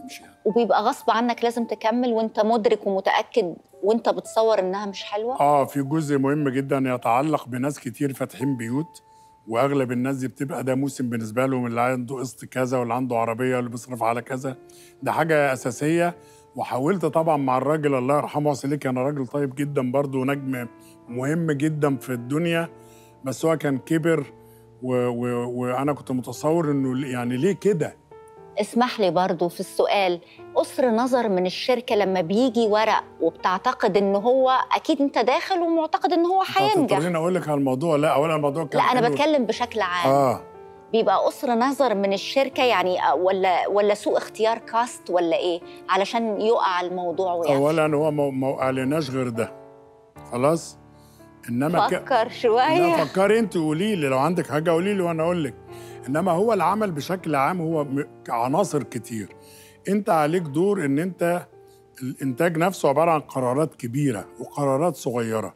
مش يعني. وبيبقى غصب عنك لازم تكمل وانت مدرك ومتاكد وانت بتصور انها مش حلوه؟ في جزء مهم جدا يتعلق بناس كتير فاتحين بيوت واغلب الناس دي بتبقى ده موسم بالنسبه لهم اللي عنده قسط كذا واللي عنده عربيه واللي بيصرف على كذا ده حاجه اساسيه وحاولت طبعا مع الراجل الله يرحمه واسليه كان راجل طيب جدا برضه ونجم مهم جدا في الدنيا بس هو كان كبر وانا كنت متصور انه يعني ليه كده؟ اسمح لي برضو في السؤال قصر نظر من الشركة لما بيجي ورق وبتعتقد ان هو اكيد انت داخل ومعتقد ان هو هينجح هتضطريني اقول لك على الموضوع لا اولا الموضوع كان لا انا بتكلم بشكل عام بيبقى قصر نظر من الشركة يعني ولا سوء اختيار كاست ولا ايه علشان يقع الموضوع ويعني اولا هو ما وقعناش غير ده خلاص انما فكر شوية لا فكري انت قولي لي لو عندك حاجة قولي لي وانا اقول لك انما هو العمل بشكل عام هو عناصر كتير انت عليك دور ان انت الانتاج نفسه عباره عن قرارات كبيره وقرارات صغيره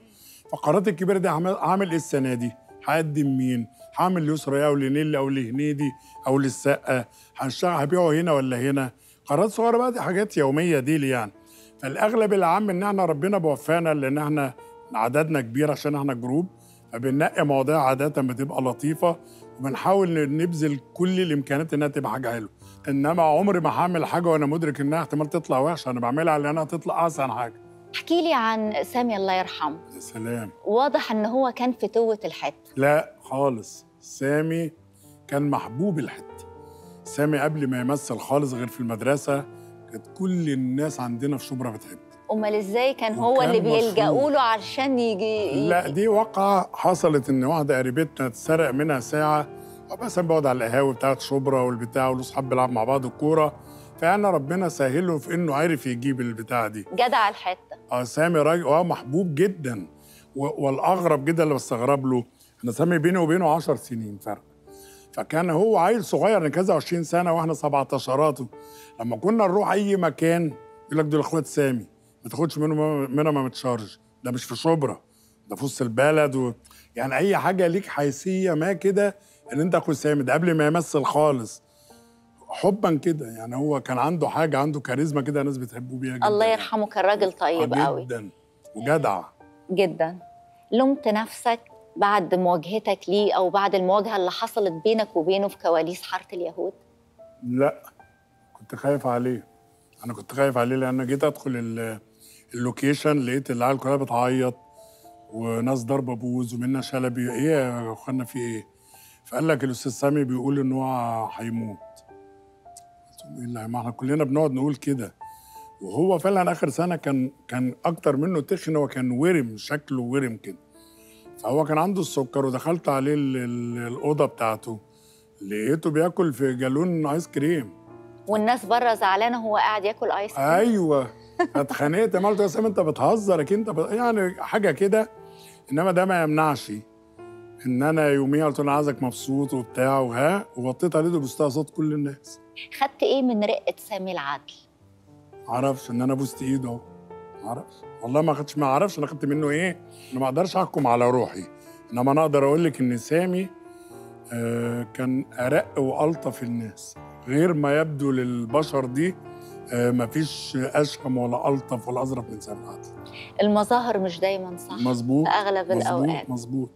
فالقرارات الكبيره دي هعمل ايه السنه دي هقدم مين هعمل ليسرى او لنيل او لهنيدي او للسقا هبيعه هنا ولا هنا قرارات صغيره بقى دي حاجات يوميه دي يعني فالاغلب العام ان احنا ربنا بوفانا لان احنا عددنا كبير عشان احنا جروب فبننقي مواضيع عاده بتبقى لطيفه وبنحاول نبذل كل الامكانيات انها تبقى حاجه حلوه انما عمري ما هعمل حاجه وانا مدرك انها احتمال تطلع وحشه انا بعملها لانها تطلع احسن حاجه. احكي لي عن سامي الله يرحمه. يا سلام. واضح ان هو كان في توه الحته. لا خالص، سامي كان محبوب الحته. سامي قبل ما يمثل خالص غير في المدرسه كانت كل الناس عندنا في شبرا بتحبه. امال ازاي كان هو اللي بيلجأوا له عشان يجي؟ لا دي واقعه حصلت ان واحده قريبتنا اتسرق منها ساعه وبقى بقعد على القهاوي بتاعت شبرا والبتاع والاصحاب بيلعب مع بعض الكوره فانا ربنا سهله في انه عرف يجيب البتاعه دي جدع الحته سامي راجل محبوب جدا والاغرب جدا اللي بستغرب له ان سامي بيني وبينه 10 سنين فرق فكان هو عيل صغير يعني كذا 20 سنه واحنا 17 لما كنا نروح اي مكان يقول لك دول اخوات سامي ما تاخدش منه ما متشارج ده مش في شبرا ده في وسط البلد يعني اي حاجه ليك حيثيه ما كده ان انت اخو سامي ده قبل ما يمثل خالص حبا كده يعني هو كان عنده حاجه عنده كاريزما كده ناس بتحبه بيها جدا الله يرحمه كان راجل طيب قوي جدا وجدع جدا لمت نفسك بعد مواجهتك ليه او بعد المواجهه اللي حصلت بينك وبينه في كواليس حاره اليهود؟ لا كنت خايف عليه انا كنت خايف عليه لان جيت ادخل اللوكيشن لقيت العيال كلها بتعيط وناس ضربه بوز ومنى شلبي ايه يا اخوانا في ايه؟ فقال لك الاستاذ سامي بيقول ان هو هيموت. قلت له ايه اللي ما احنا كلنا بنقعد نقول كده وهو فعلا اخر سنه كان اكتر منه تخن وكان ورم شكله ورم كده. فهو كان عنده السكر ودخلت عليه الاوضه بتاعته لقيته بياكل في جالون ايس كريم. والناس بره زعلانه هو قاعد ياكل ايس كريم. ايوه اتخانقت قلت له يا سامي انت بتهزر انت يعني حاجه كده انما ده ما يمنعش ان انا يوميها قلت له انا عايزك مبسوط وبتاع وها وغطيت عليه بوستها صوت كل الناس. خدت ايه من رقه سامي العدل؟ معرفش ان انا بوست ايده اهو معرفش والله ما خدتش ما اعرفش انا خدت منه ايه انا ما اقدرش احكم على روحي انما انا اقدر اقول لك ان سامي كان ارق والطف الناس غير ما يبدو للبشر دي مفيش أشهم ولا ألطف ولا أظرف من سامي العدل. المظاهر مش دايماً صح؟ مظبوط في أغلب الأوقات مظبوط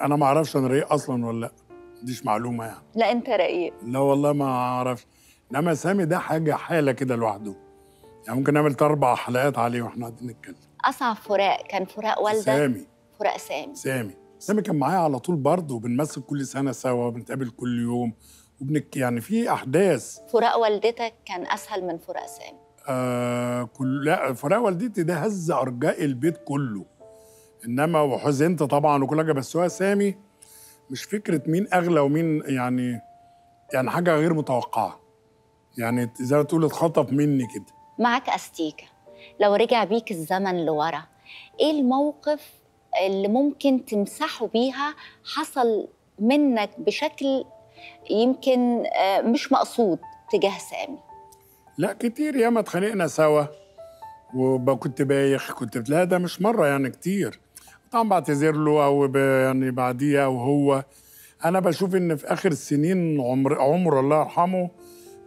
أنا ما أعرفش أنا رقيق أصلاً ولا لأ ما عنديش معلومة يعني لا أنت رقيق لا والله ما أعرفش إنما سامي ده حاجة حالة كده لوحده يعني ممكن نعمل 4 حلقات عليه وإحنا قاعدين نتكلم أصعب فراق كان فراق والدك سامي كان معايا على طول برضه بنمثل كل سنة سوا بنتقابل كل يوم يعني في احداث فراق والدتك كان اسهل من فراق سامي لا فراق والدتي ده هز ارجاء البيت كله انما وحزنت طبعا وكل حاجه بس هو سامي مش فكره مين اغلى ومين يعني حاجه غير متوقعه يعني زي ما تقول اتخطف مني كده معاك استيكه لو رجع بيك الزمن لورا ايه الموقف اللي ممكن تمسحه بيها حصل منك بشكل يمكن مش مقصود تجاه سامي؟ لا كتير، ياما اتخانقنا سوا وكنت بايخ، كنت بتلاقي ده مش مره يعني كتير. طبعا بعتذر له او يعني بعديها، وهو انا بشوف ان في اخر سنين عمره الله يرحمه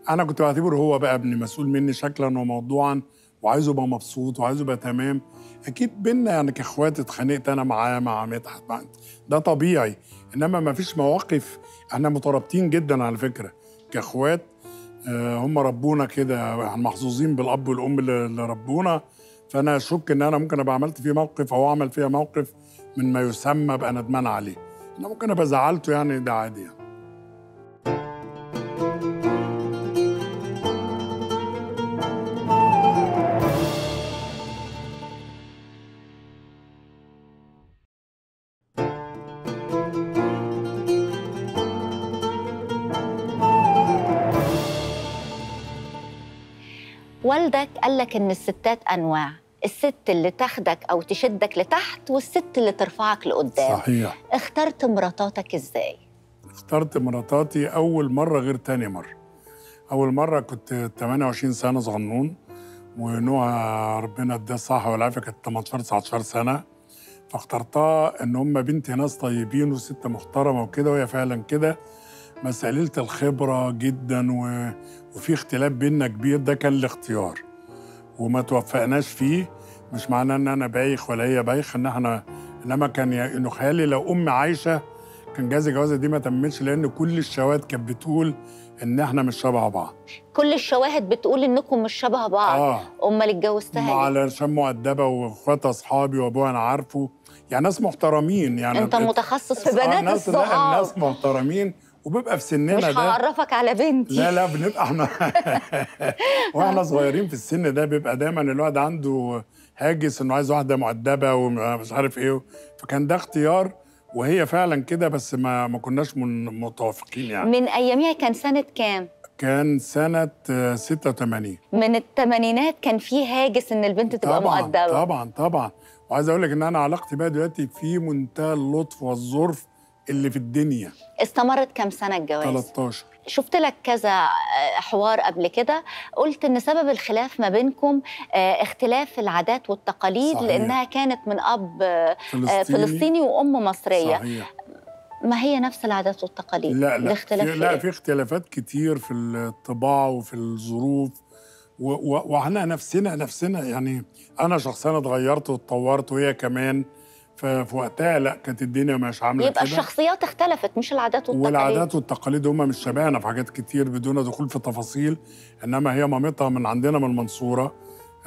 انا كنت بعتبره هو بقى ابني، مسؤول مني شكلا وموضوعا، وعايزه ابقى مبسوط وعايزه ابقى تمام. اكيد بينا يعني كاخوات اتخانقت انا معاه مع مدحت، ده طبيعي، انما ما فيش مواقف. احنا مترابطين جدا على فكره كاخوات، هم ربونا كده، احنا محظوظين بالاب والام اللي ربونا. فانا اشك ان انا ممكن ابقى عملت فيه موقف او اعمل فيها موقف من ما يسمى بقى ندمان عليه، انا ممكن ابقى زعلته يعني، ده عادي يعني. والدك قال لك إن الستات أنواع، الست اللي تاخدك أو تشدك لتحت، والست اللي ترفعك لقدام. صحيح. اخترت مراتاتك إزاي؟ اخترت مراتاتي أول مرة غير تاني مرة. أول مرة كنت 28 سنة صغنون، ونوعها ربنا اداها الصحة والعافية كانت 18-19 سنة، فاخترتها إن هم بنت ناس طيبين وست محترمة وكده، وهي فعلا كده. بس قليلة الخبرة جدا وفي اختلاف بينا كبير، ده كان الاختيار وما توفقناش فيه. مش معناه ان انا بايخ ولا هي بايخ، ان احنا انما كان انه خيالي لو امي عايشه كان جاز الجوازه دي ما تمتش، لان كل الشواهد كانت بتقول ان احنا مش شبه بعض. كل الشواهد بتقول انكم مش شبه بعض؟ امال اتجوزتها ليه؟ علشان مؤدبه واخواتها اصحابي وابوها انا عارفه، يعني ناس محترمين يعني. انت متخصص في بنات الصحاب. لا الناس محترمين وبيبقى في سننا مش ده. مش هعرفك على بنتي. لا لا بنبقى احنا واحنا صغيرين في السن ده بيبقى دايما الواحد عنده هاجس انه عايز واحده مؤدبه ومش عارف ايه، فكان ده اختيار وهي فعلا كده، بس ما كناش متوافقين يعني. من اياميها كان سنه كام؟ كان سنه 86. من الثمانينات كان في هاجس ان البنت تبقى طبعًا مؤدبه. طبعا. وعايز اقول لك ان انا علاقتي بيها دلوقتي في منتهى اللطف والظرف اللي في الدنيا. استمرت كم سنة الجواز؟ 13. شفت لك كذا حوار قبل كده قلت إن سبب الخلاف ما بينكم اختلاف العادات والتقاليد. صحيح. لأنها كانت من أب فلسطيني وأم مصرية. صحيح. ما هي نفس العادات والتقاليد؟ لا في اختلافات كتير في الطباع وفي الظروف، وإحنا نفسنا يعني أنا شخصيا اتغيرت واتطورت وهي كمان، ففي وقتها لا كانت الدنيا مش عامله كده. يبقى الشخصيات اختلفت مش العادات والتقاليد. والعادات والتقاليد هم مش شبهنا في حاجات كتير بدون دخول في تفاصيل، انما هي مامتها من عندنا من المنصوره،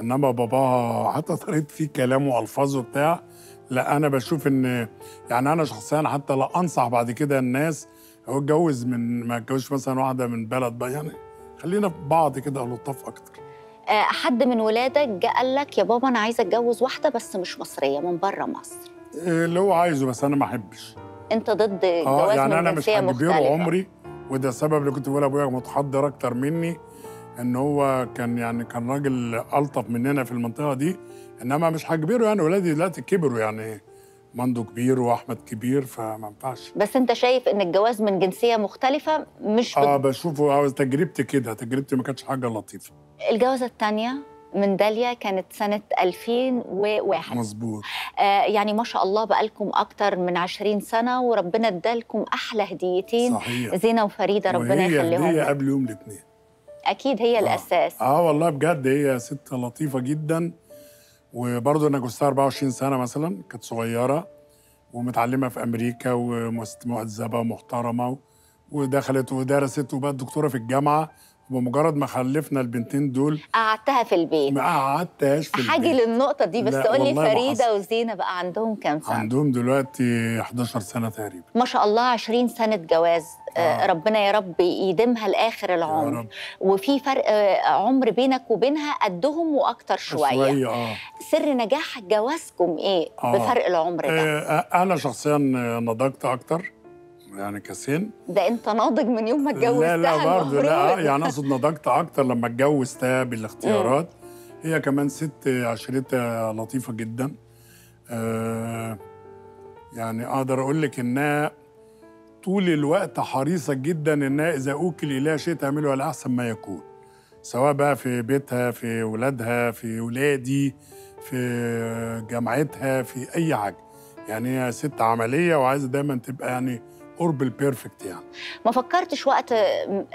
انما باباها حتى طريقه فيه كلامه والفاظه بتاع. لا انا بشوف ان يعني انا شخصيا حتى لا انصح بعد كده الناس هو اتجوز من ما اتجوزش مثلا واحده من بلد بقى، يعني خلينا في بعض كده لطاف اكتر. حد من ولادك جه قال لك يا بابا انا عايزه اتجوز واحده بس مش مصريه من بره مصر؟ اللي هو عايزه، بس انا ما احبش. انت ضد الجواز يعني من جنسيه مختلفه؟ يعني انا مش هكبره عمري، وده السبب اللي كنت بقول لابويا متحضر اكتر مني، ان هو كان يعني كان راجل الطف مننا في المنطقه دي، انما مش هكبره يعني. ولادي دلوقتي كبروا يعني، مندو كبير واحمد كبير، فما ينفعش. بس انت شايف ان الجواز من جنسيه مختلفه مش بشوفه تجربتي كده، تجربتي ما كانتش حاجه لطيفه. الجوازه الثانيه من داليا كانت سنة 2001. مظبوط. يعني ما شاء الله بقالكم أكتر من 20 سنة وربنا ادالكم أحلى هديتين. صحيح. زينة وفريدة ربنا يخليهم. هي قبل يوم الاثنين. أكيد هي الأساس. والله بجد هي ست لطيفة جدا، وبرضه أنا جوزتها 24 سنة مثلا، كانت صغيرة ومتعلمة في أمريكا ومؤدبة ومحترمة، ودخلت ودرست وبقت دكتورة في الجامعة. بمجرد ما خلفنا البنتين دول قعدتها في البيت. ما قعدتهاش في البيت. حاجة للنقطة دي بس قولي، فريدة وزينة بقى عندهم كام سنة؟ عندهم دلوقتي 11 سنة تقريبا. ما شاء الله 20 سنة جواز. ربنا يا رب يديمها لآخر العمر. وفي فرق عمر بينك وبينها قدهم وأكتر شوية. سر نجاح جوازكم إيه بفرق العمر ده؟ أنا شخصيا نضجت أكتر يعني كسن. ده انت ناضج من يوم ما اتجوزتها. لا برضه لا يعني اقصد نضجت اكتر لما اتجوزتها بالاختيارات. هي كمان ست عشرتها لطيفه جدا، يعني اقدر اقول لك انها طول الوقت حريصه جدا انها اذا اوكل اليها شيء تعمله على احسن ما يكون، سواء بقى في بيتها، في ولادها، في ولادي، في جامعتها، في اي حاجه. يعني هي ست عمليه وعايزه دايما تبقى يعني قرب البيرفكت. يعني ما فكرتش وقت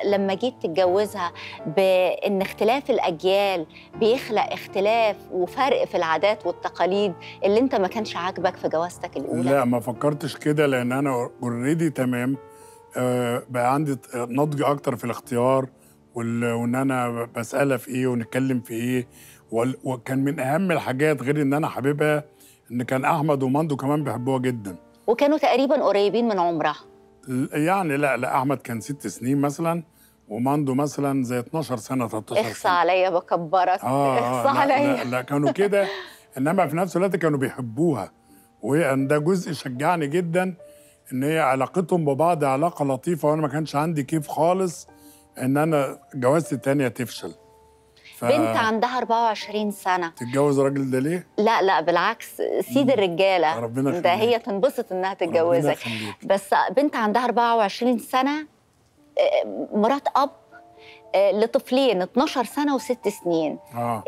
لما جيت تتجوزها بان اختلاف الاجيال بيخلق اختلاف وفرق في العادات والتقاليد اللي انت ما كانش عاجبك في جوازتك الاولى؟ لا ما فكرتش كده، لان انا اوريدي تمام بقى عندي نضج اكتر في الاختيار وان انا بسالها في ايه ونتكلم في ايه. وكان من اهم الحاجات غير ان انا حبيبها ان كان احمد وماندو كمان بيحبوها جدا، وكانوا تقريبا قريبين من عمرها. يعني لا احمد كان 6 سنين مثلا، وماندو مثلا زي 12 سنه 13 سنه. اخصى عليا بكبرك. اخصى عليا. لا كانوا كده، انما في نفس الوقت كانوا بيحبوها، وان ده جزء شجعني جدا ان هي علاقتهم ببعض علاقه لطيفه، وانا ما كانش عندي كيف خالص ان انا جوازتي الثانيه تفشل. بنت عندها 24 سنة تتجوز راجل، ده ليه؟ لا بالعكس، سيد الرجالة ربنا ده هي تنبسط انها تتجوزك. بس بنت عندها 24 سنة مرات اب لطفلين 12 سنة و6 سنين.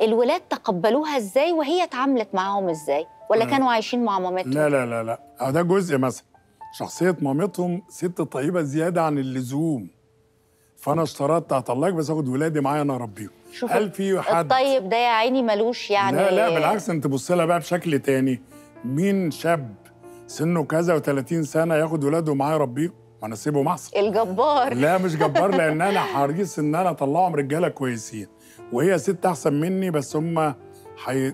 الولاد تقبلوها ازاي وهي اتعاملت معاهم ازاي؟ ولا كانوا عايشين مع مامتهم؟ لا ده جزء مثلا شخصية مامتهم ست طيبة زيادة عن اللزوم، فانا اشترطت هطلقك بس اخد ولادي معايا انا اربيهم. قال في حد الطيب ده يا عيني ملوش يعني. لا بالعكس، انت بص لها بقى بشكل تاني. مين شاب سنه كذا و30 سنه ياخد ولاده معايا يربيه؟ ما انا اسيبهم احسن. الجبار. لا مش جبار، لان انا حريص ان انا اطلعهم رجاله كويسين، وهي ست احسن مني بس هم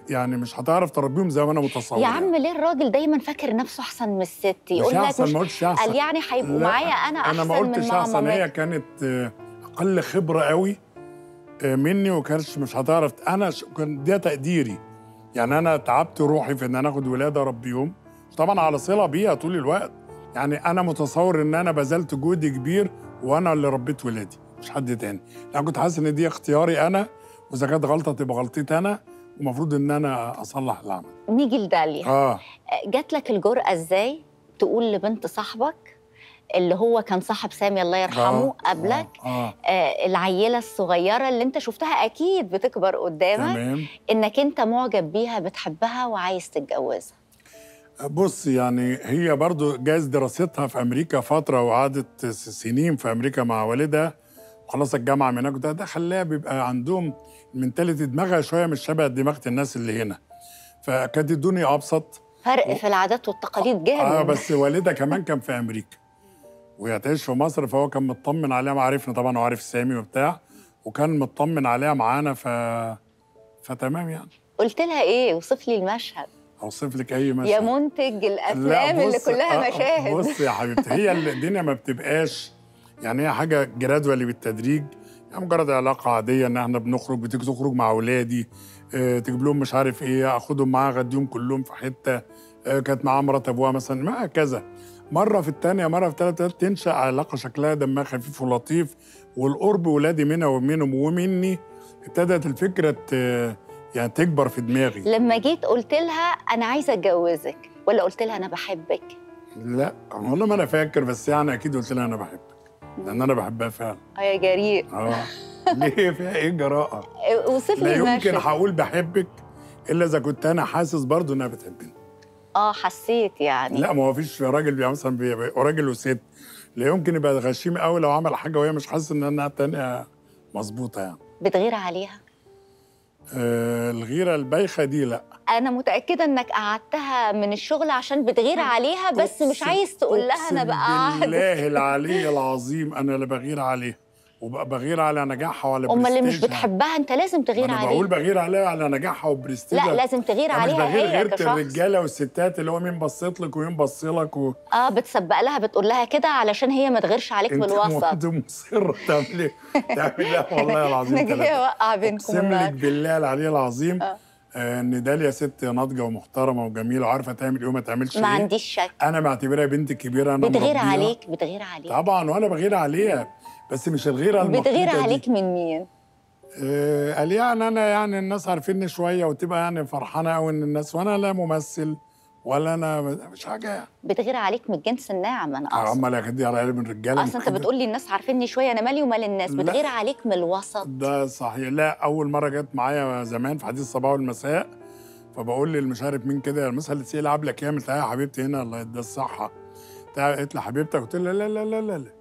يعني مش هتعرف تربيهم زي ما انا متصور. يا عم ليه الراجل دايما فاكر نفسه احسن من الست؟ يقول لك مش احسن. قال يعني هيبقوا معايا انا احسن من ماما. انا ما قلتش احسن، هي كانت اقل خبره قوي مني وكانش مش هتعرف. انا كان ده تقديري، يعني انا تعبت روحي في ان انا اخد ولاده اربيهم، طبعا على صله بيها طول الوقت. يعني انا متصور ان انا بذلت جهد كبير وانا اللي ربيت ولادي مش حد تاني. انا كنت حاسس ان دي اختياري انا، واذا كانت غلطه تبقى غلطتي انا، ومفروض ان انا اصلح اللي عملته. نيجي لداليا. جات لك الجرأه ازاي تقول لبنت صاحبك اللي هو كان صاحب سامي الله يرحمه قبلك، العيلة الصغيرة اللي انت شفتها اكيد بتكبر قدامك، تمام، انك انت معجب بيها بتحبها وعايز تتجوزها؟ بص يعني هي برضو جايز دراستها في امريكا فترة وقعدت سنين في امريكا مع والدها وخلصت الجامعة من هناك، ده خلاها بيبقى عندهم المنتاليتي دماغها شوية مش شبه دماغ الناس اللي هنا، فكانت الدنيا ابسط، فرق في العادات والتقاليد جامد. بس والدها كمان كان في امريكا وهي تعيش في مصر، فهو كان مطمن عليها، معرفنا طبعا وعارف سامي وبتاع، وكان مطمن عليها معانا فتمام يعني. قلت لها ايه؟ وصف لي المشهد. اوصف لك اي مشهد يا منتج الافلام اللي كلها مشاهد. بص يا حبيبتي، هي الدنيا ما بتبقاش يعني هي حاجه جرادوالي بالتدريج، يعني مجرد علاقه عاديه ان احنا بنخرج، بتيجي تخرج مع اولادي، تجيب لهم مش عارف ايه، اخدهم معاها غديهم كلهم في حته، كانت معاها مرات ابوها مثلا، ما هكذا. مرة في الثانية مرة في الثالثة تنشأ علاقة شكلها دمها خفيف ولطيف، والقرب ولادي منها ومنهم ومني ابتدت الفكرة يعني تكبر في دماغي. لما جيت قلت لها أنا عايزة أتجوزك ولا قلت لها أنا بحبك؟ لا والله ما أنا فاكر، بس يعني أكيد قلت لها أنا بحبك، لأن أنا بحبها فعلا. يا جريء. ليه فيها إيه جراءة؟ وصف لي المشهد. لا يمكن هقول بحبك إلا إذا كنت أنا حاسس برضه إنها بتحبني. حسيت يعني. لا ما هو فيش راجل مثلا راجل وست، لا يمكن يبقى غشيم قوي لو عمل حاجه وهي مش حاسه انها الثانيه مظبوطه يعني. بتغير عليها؟ الغيره البايخه دي لا. انا متاكده انك قعدتها من الشغل عشان بتغير عليها، بس مش عايز تقول لها انا بقعدك. بالله العلي العظيم انا لا بغير عليها، وبغير على نجاحها وعلى برستيجها. امال اللي مش بتحبها انت لازم تغير عليها. انا بقول بغير عليها على نجاحها وبرستيجها. لا لازم تغير عليها هي كشخص. مش بغير غيرت الرجاله والستات اللي هو مين بصيت لك ومين بص لك بتسبق لها، بتقول لها كده علشان هي ما تغيرش عليك من الوسط. انت مصره تعملي تعمليها والله العظيم. نجيب اوقع بينكم. اقسم لك بالله العلي العظيم ان داليا ست ناضجه ومحترمه وجميله وعارفه تعمل ايه وما تعملش ايه. ما عنديش شك. انا بعتبرها بنت كبيره، انا بتغير عليك. بتغير عليك طبعا، وانا بغير عليها بس مش الغيره المحطوطه. بتغير عليك من مين؟ قال يعني انا يعني الناس عارفيني شويه، وتبقى يعني فرحانه قوي ان الناس، وانا لا ممثل ولا انا مش حاجه. بتغير عليك من الجنس الناعم. انا اصلا امال اخدي على من رجاله اصلا. انت بتقول لي الناس عارفيني شويه، انا مالي ومال الناس. بتغير عليك من الوسط. ده صحيح. لا اول مره جت معايا زمان في حديث الصباح والمساء، فبقول للمشارف مين كده المسألة اللي تسيل لعب لك يعمل يا حبيبتي هنا الله يديها الصحه، قالت لي حبيبتك، قلت لها لا لا لا لا لا،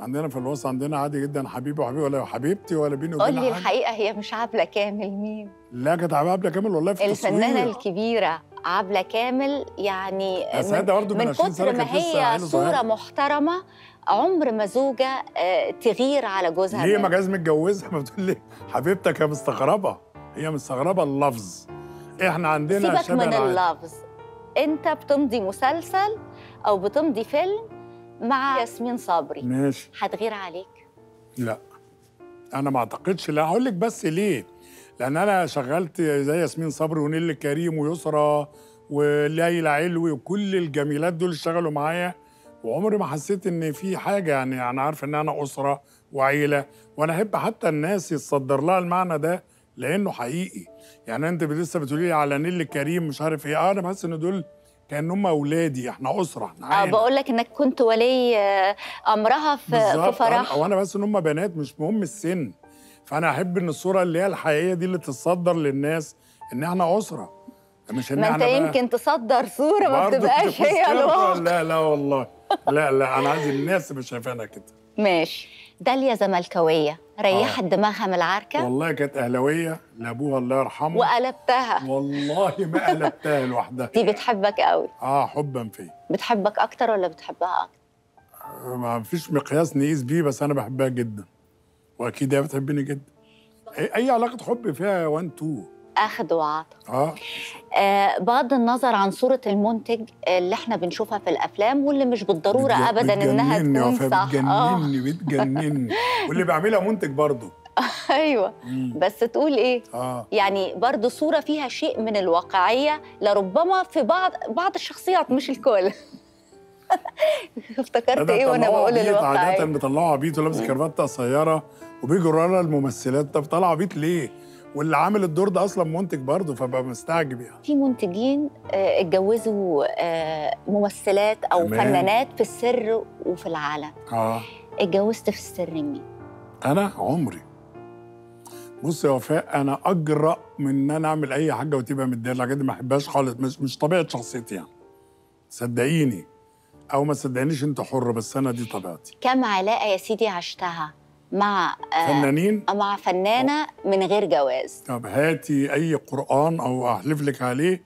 عندنا في الوسط عندنا عادي جدا حبيبي وحبيبي، ولا حبيبتي ولا بيني وبينها. قول لي الحقيقه، هي مش عبله كامل مين؟ لا كانت عبله كامل والله في التصوير. الفنانه الكبيره عبله كامل يعني من كتر ما هي صوره محترمه عمر ما زوجه تغير على جوزها. ليه ما جاز متجوزها ما بتقول لي حبيبتك؟ هي مستغربه، هي مستغربه اللفظ. احنا عندنا سيبك من اللفظ، انت بتمضي مسلسل او بتمضي فيلم مع ياسمين صبري، ماشي، هتغير عليك؟ لا انا ما اعتقدش. لا هقول لك بس ليه، لان انا شغلت زي ياسمين صبري ونيل كريم ويسرى وليلى علوي وكل الجميلات دول اشتغلوا معايا، وعمري ما حسيت ان في حاجه. يعني انا عارف ان انا اسره وعيله، وانا احب حتى الناس يتصدر لها المعنى ده لانه حقيقي. يعني انت لسه بتقولي لي على نيل كريم مش عارف ايه، انا بحس ان دول كأنهم اولادي، احنا اسره، احنا عيله. بقول لك انك كنت ولي امرها في فرح. وانا بس ان هم بنات مش مهم السن، فانا احب ان الصوره اللي هي الحقيقيه دي اللي تتصدر للناس ان احنا اسره، مش ان ما احنا. ما انت يمكن تصدر صوره ما بتبقاش هي الواقع. لا لا والله لا لا، انا عايز الناس تبقى شايفانا كده. ماشي. داليا زملكاويه ريحت دماغها من العركه. والله كانت اهلاويه لابوها الله يرحمه، وقلبتها. والله ما قلبتها لوحدها. دي بتحبك قوي. حبا فيه. بتحبك اكتر ولا بتحبها اكتر؟ ما فيش مقياس نقيس بيه، بس انا بحبها جدا واكيد هي بتحبني جدا. اي علاقه حب فيها 1-2 اخد وعطا. بغض النظر عن صوره المنتج اللي احنا بنشوفها في الافلام واللي مش بالضروره ابدا انها تكون صح. بتجنني واللي بعملها منتج برضه. ايوه. بس تقول ايه؟ يعني برضه صوره فيها شيء من الواقعيه لربما في بعض الشخصيات مش الكل. افتكرت ايه وانا بقول الواقعيه؟ عادة بيطلعوا عبيط ولابس كرافته قصيره وبيجوا ورا الممثلات. طب طالعه عبيط ليه؟ واللي عامل الدور ده اصلا منتج برضه، فبقى مستعجب. يعني في منتجين اتجوزوا ممثلات او فنانات في السر وفي العلن. اتجوزت في السر مين؟ انا عمري. بص يا وفاء، انا اجرأ من ان انا اعمل اي حاجه وتبقى متضايق. الحاجات دي ما احبهاش خالص، مش طبيعه شخصيتي. يعني صدقيني او ما صدقنيش انت حر، بس انا دي طبيعتي. كم علاقه يا سيدي عشتها مع فنانين؟ مع فنانه من غير جواز. طب هاتي اي قران او احلف لك عليه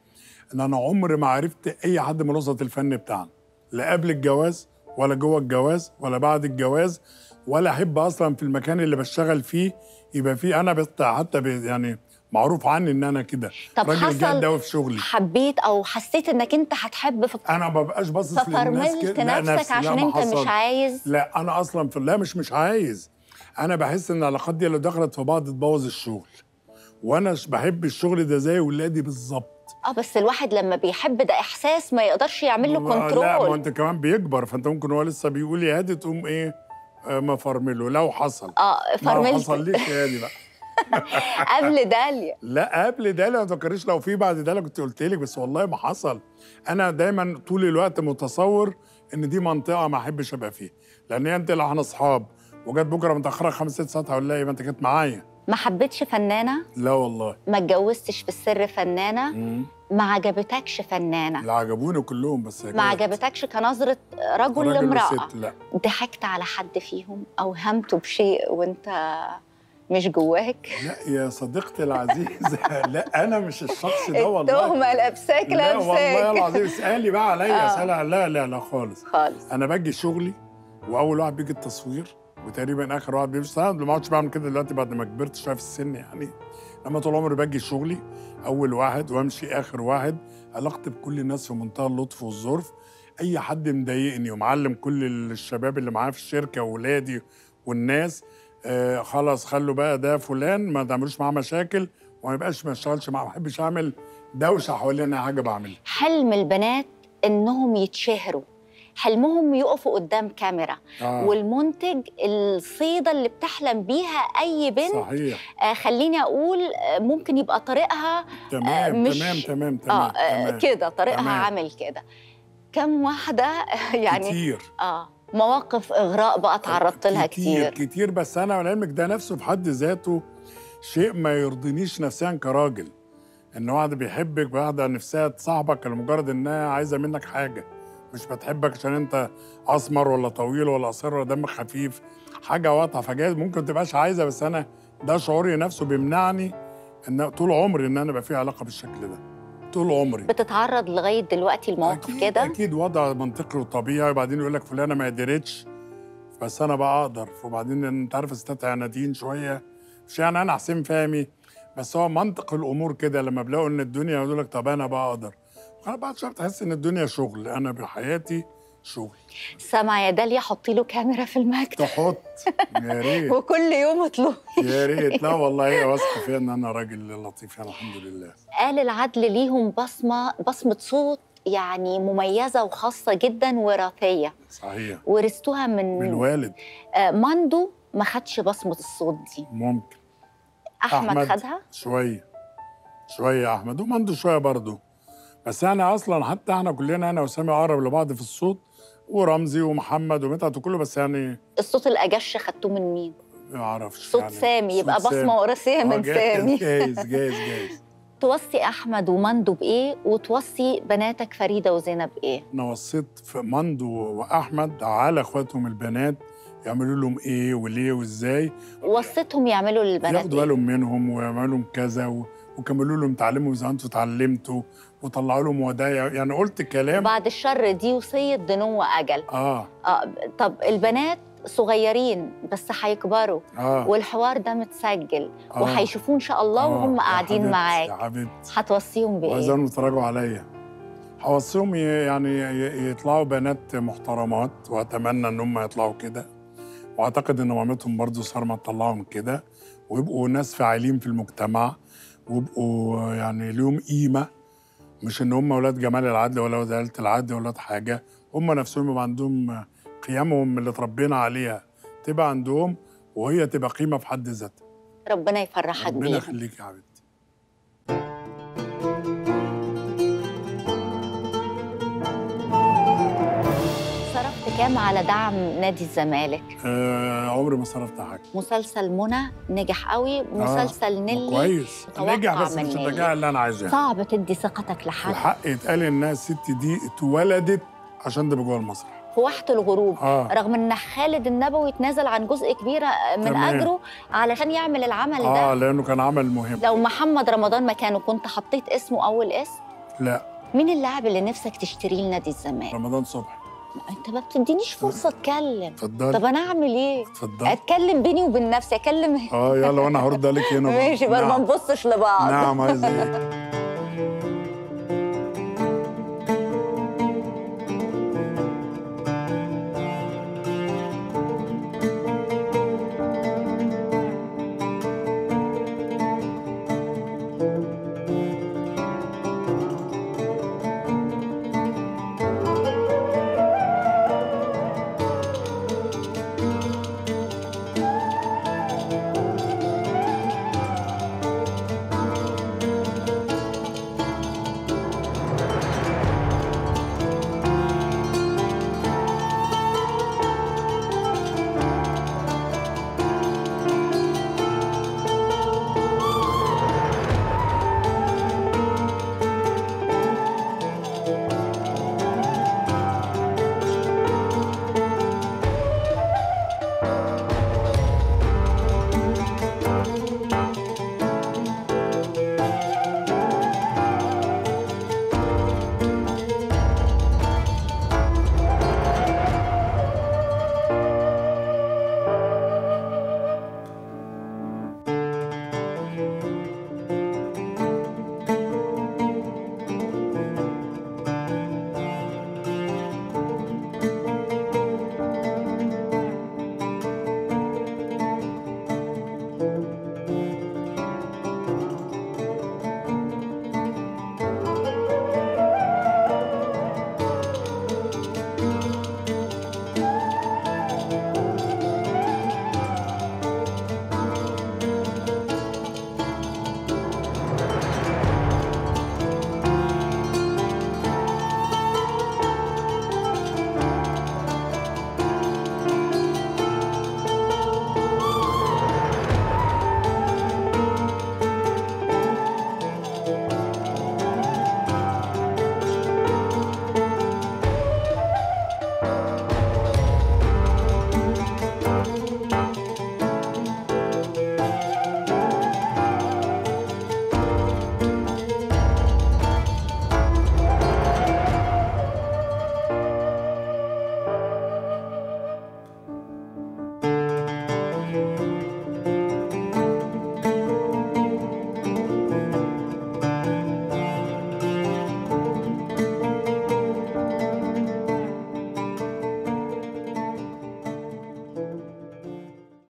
ان انا عمري ما عرفت اي حد من وسط الفن بتاعنا، لا قبل الجواز ولا جوه الجواز ولا بعد الجواز، ولا احب اصلا في المكان اللي بشتغل فيه يبقى فيه انا حتى يعني معروف عني ان انا كده راجل جاد قوي في شغلي. حبيت او حسيت انك انت هتحب انا ما ببقاش باصص للناس كده. نفسك عشان انت مش عايز. لا انا اصلا في الله مش عايز. أنا بحس إن العلاقات دي لو دخلت في بعض تبوظ الشغل، وأنا بحب الشغل ده زي ولادي بالظبط. بس الواحد لما بيحب ده إحساس ما يقدرش يعمل له كنترول. لا ما أنت كمان بيكبر، فأنت ممكن هو لسه بيقول يا هادي تقوم إيه ما فرمله لو حصل. فرملت. لو حصل ليك يا هادي بقى. قبل داليا. لا قبل داليا ما تفكريش، لو في بعد داليا كنت قلت لك، بس والله ما حصل. أنا دايماً طول الوقت متصور إن دي منطقة ما أحبش أبقى فيها، لأن أنت لو إحنا أصحاب وجت بكره متاخره 5-6 ساعات هقول لها يبقى انت كنت معايا. ما حبيتش فنانه؟ لا والله. ما اتجوزتش في السر فنانه؟ ما عجبتكش فنانه؟ لا عجبوني كلهم، بس ما عجبتكش كنظره رجل لامراه؟ لا. ضحكت على حد فيهم او همته بشيء وانت مش جواك؟ لا يا صديقتي العزيزه. لا انا مش الشخص ده والله. التهمه لابساك. لا والله العظيم. اسالي بقى عليا. اسالها. لا لا لا خالص خالص. انا باجي شغلي واول واحد بيجي التصوير، وتقريبا اخر واحد بيمشي. انا ما عدتش بعمل كده دلوقتي بعد ما كبرت شويه في السن. يعني لما طول عمري باجي شغلي اول واحد وامشي اخر واحد. علاقتي بكل الناس في منتهى اللطف والظرف. اي حد مضايقني ومعلم كل الشباب اللي معايا في الشركه واولادي والناس خلاص خلوا بقى ده فلان، ما تعملوش معاه مشاكل وما يبقاش ما اشتغلش معاه. ما بحبش اعمل دوشه حوالين اي حاجه بعملها. حلم البنات انهم يتشهروا، حلمهم يقفوا قدام كاميرا والمنتج الصيدة اللي بتحلم بيها أي بنت. صحيح. خليني أقول ممكن يبقى طريقها تمام مش تمام كده طريقها تمام. عامل كده كم واحدة يعني كتير. مواقف إغراء بقى تعرضت لها كتير بس أنا ولعلمك ده نفسه في حد ذاته شيء ما يرضينيش نفسيا كراجل، إن واحدة بيحبك واحدة نفسها تصاحبك لمجرد إنها عايزة منك حاجة، مش بتحبك عشان أنت أسمر ولا طويل ولا قصير ولا دمك خفيف، حاجة واضحة. فجايز ممكن ما تبقاش عايزة، بس أنا ده شعوري نفسه بيمنعني إن طول عمري إن أنا أبقى في علاقة بالشكل ده. طول عمري بتتعرض لغايه دلوقتي المواقف كده اكيد وضع منطقي وطبيعي، وبعدين يقول لك فلانه ما قدرتش بس انا بقى اقدر. وبعدين انت عارف الستات عنادين شويه، مش يعني انا حسين فهمي بس هو منطق الامور كده لما بلاقوا ان الدنيا يقول لك طب انا بقى اقدر. انا بعد شويه بتحس ان الدنيا شغل، انا بحياتي شغل. سامع يا داليا حطي له كاميرا في المكتب تحط يا ريت وكل يوم اطلب يا ريت. لا والله هي واثقه فيا ان انا راجل لطيف يعني الحمد لله. آل العدل ليهم بصمه صوت يعني مميزه وخاصه جدا وراثيه. صحيح. ورثتوها من الوالد. ماندو ما خدش بصمه الصوت دي. ممكن احمد خدها شويه احمد وماندو شويه برضه، بس انا اصلا حتى احنا كلنا انا وسامي اقرب لبعض في الصوت، ورمزي ومحمد ومتعت وكله، بس يعني الصوت الأجش خدته من مين؟ ما اعرفش. صوت يعني سامي، يبقى بصمه وراثيه من سامي. جايز توصي احمد ومندو بايه وتوصي بناتك فريده وزينب بايه؟ انا وصيت في مندو واحمد على اخواتهم البنات يعملوا لهم ايه وليه وازاي. وصيتهم يعملوا للبنات ياخدوا بالهم منهم ويعملوا لهم كذا وكملوا لهم تعلموا زي ما انتوا اتعلمتوا وطلعوا لهم ودايع، يعني قلت كلام بعد الشر دي وصيه دنو واجل. طب البنات صغيرين بس هيكبروا والحوار ده متسجل وهيشوفوه ان شاء الله وهم قاعدين معاك. يا حبيبتي هتوصيهم بايه؟ وعايزين يتفرجوا عليا. هوصيهم يعني يطلعوا بنات محترمات، واتمنى ان هم يطلعوا كده، واعتقد ان مامتهم برضه صارمه تطلعهم كده، ويبقوا ناس فاعلين في المجتمع، ويبقوا يعني ليهم قيمه، مش ان هم اولاد جمال العدل ولا وزاره العدل ولا حاجه، هم نفسهم يبقى عندهم قيمهم اللي اتربينا عليها تبقى عندهم، وهي تبقى قيمه في حد ذاتها. ربنا يفرحك بيها. ربنا يخليك يا حبيبتي. صرفت كام على دعم نادي الزمالك؟ عمري ما صرفت حاجه. مسلسل منى نجح قوي، مسلسل نيلي كويس نجح، بس مش النجاح اللي انا عايزاه. صعب تدي ثقتك لحد. الحق يتقال انها الست دي اتولدت عشان تبقى جوه المسرح. فوحت الغروب. رغم ان خالد النبوي اتنازل عن جزء كبير من اجره علشان يعمل العمل ده. لانه كان عمل مهم. لو محمد رمضان مكانه كنت حطيت اسمه اول اسم؟ لا. مين اللاعب اللي نفسك تشتريه لنادي الزمالك؟ رمضان صبحي. انت ما بتدينيش فرصه اتكلم. اتفضلي. طب انا اعمل ايه؟ اتفضلي. اتكلم بيني وبين نفسي، اكلم يلا وانا هرد عليك هنا. ماشي بقى ما نبصش لبعض. نعم عايز ايه؟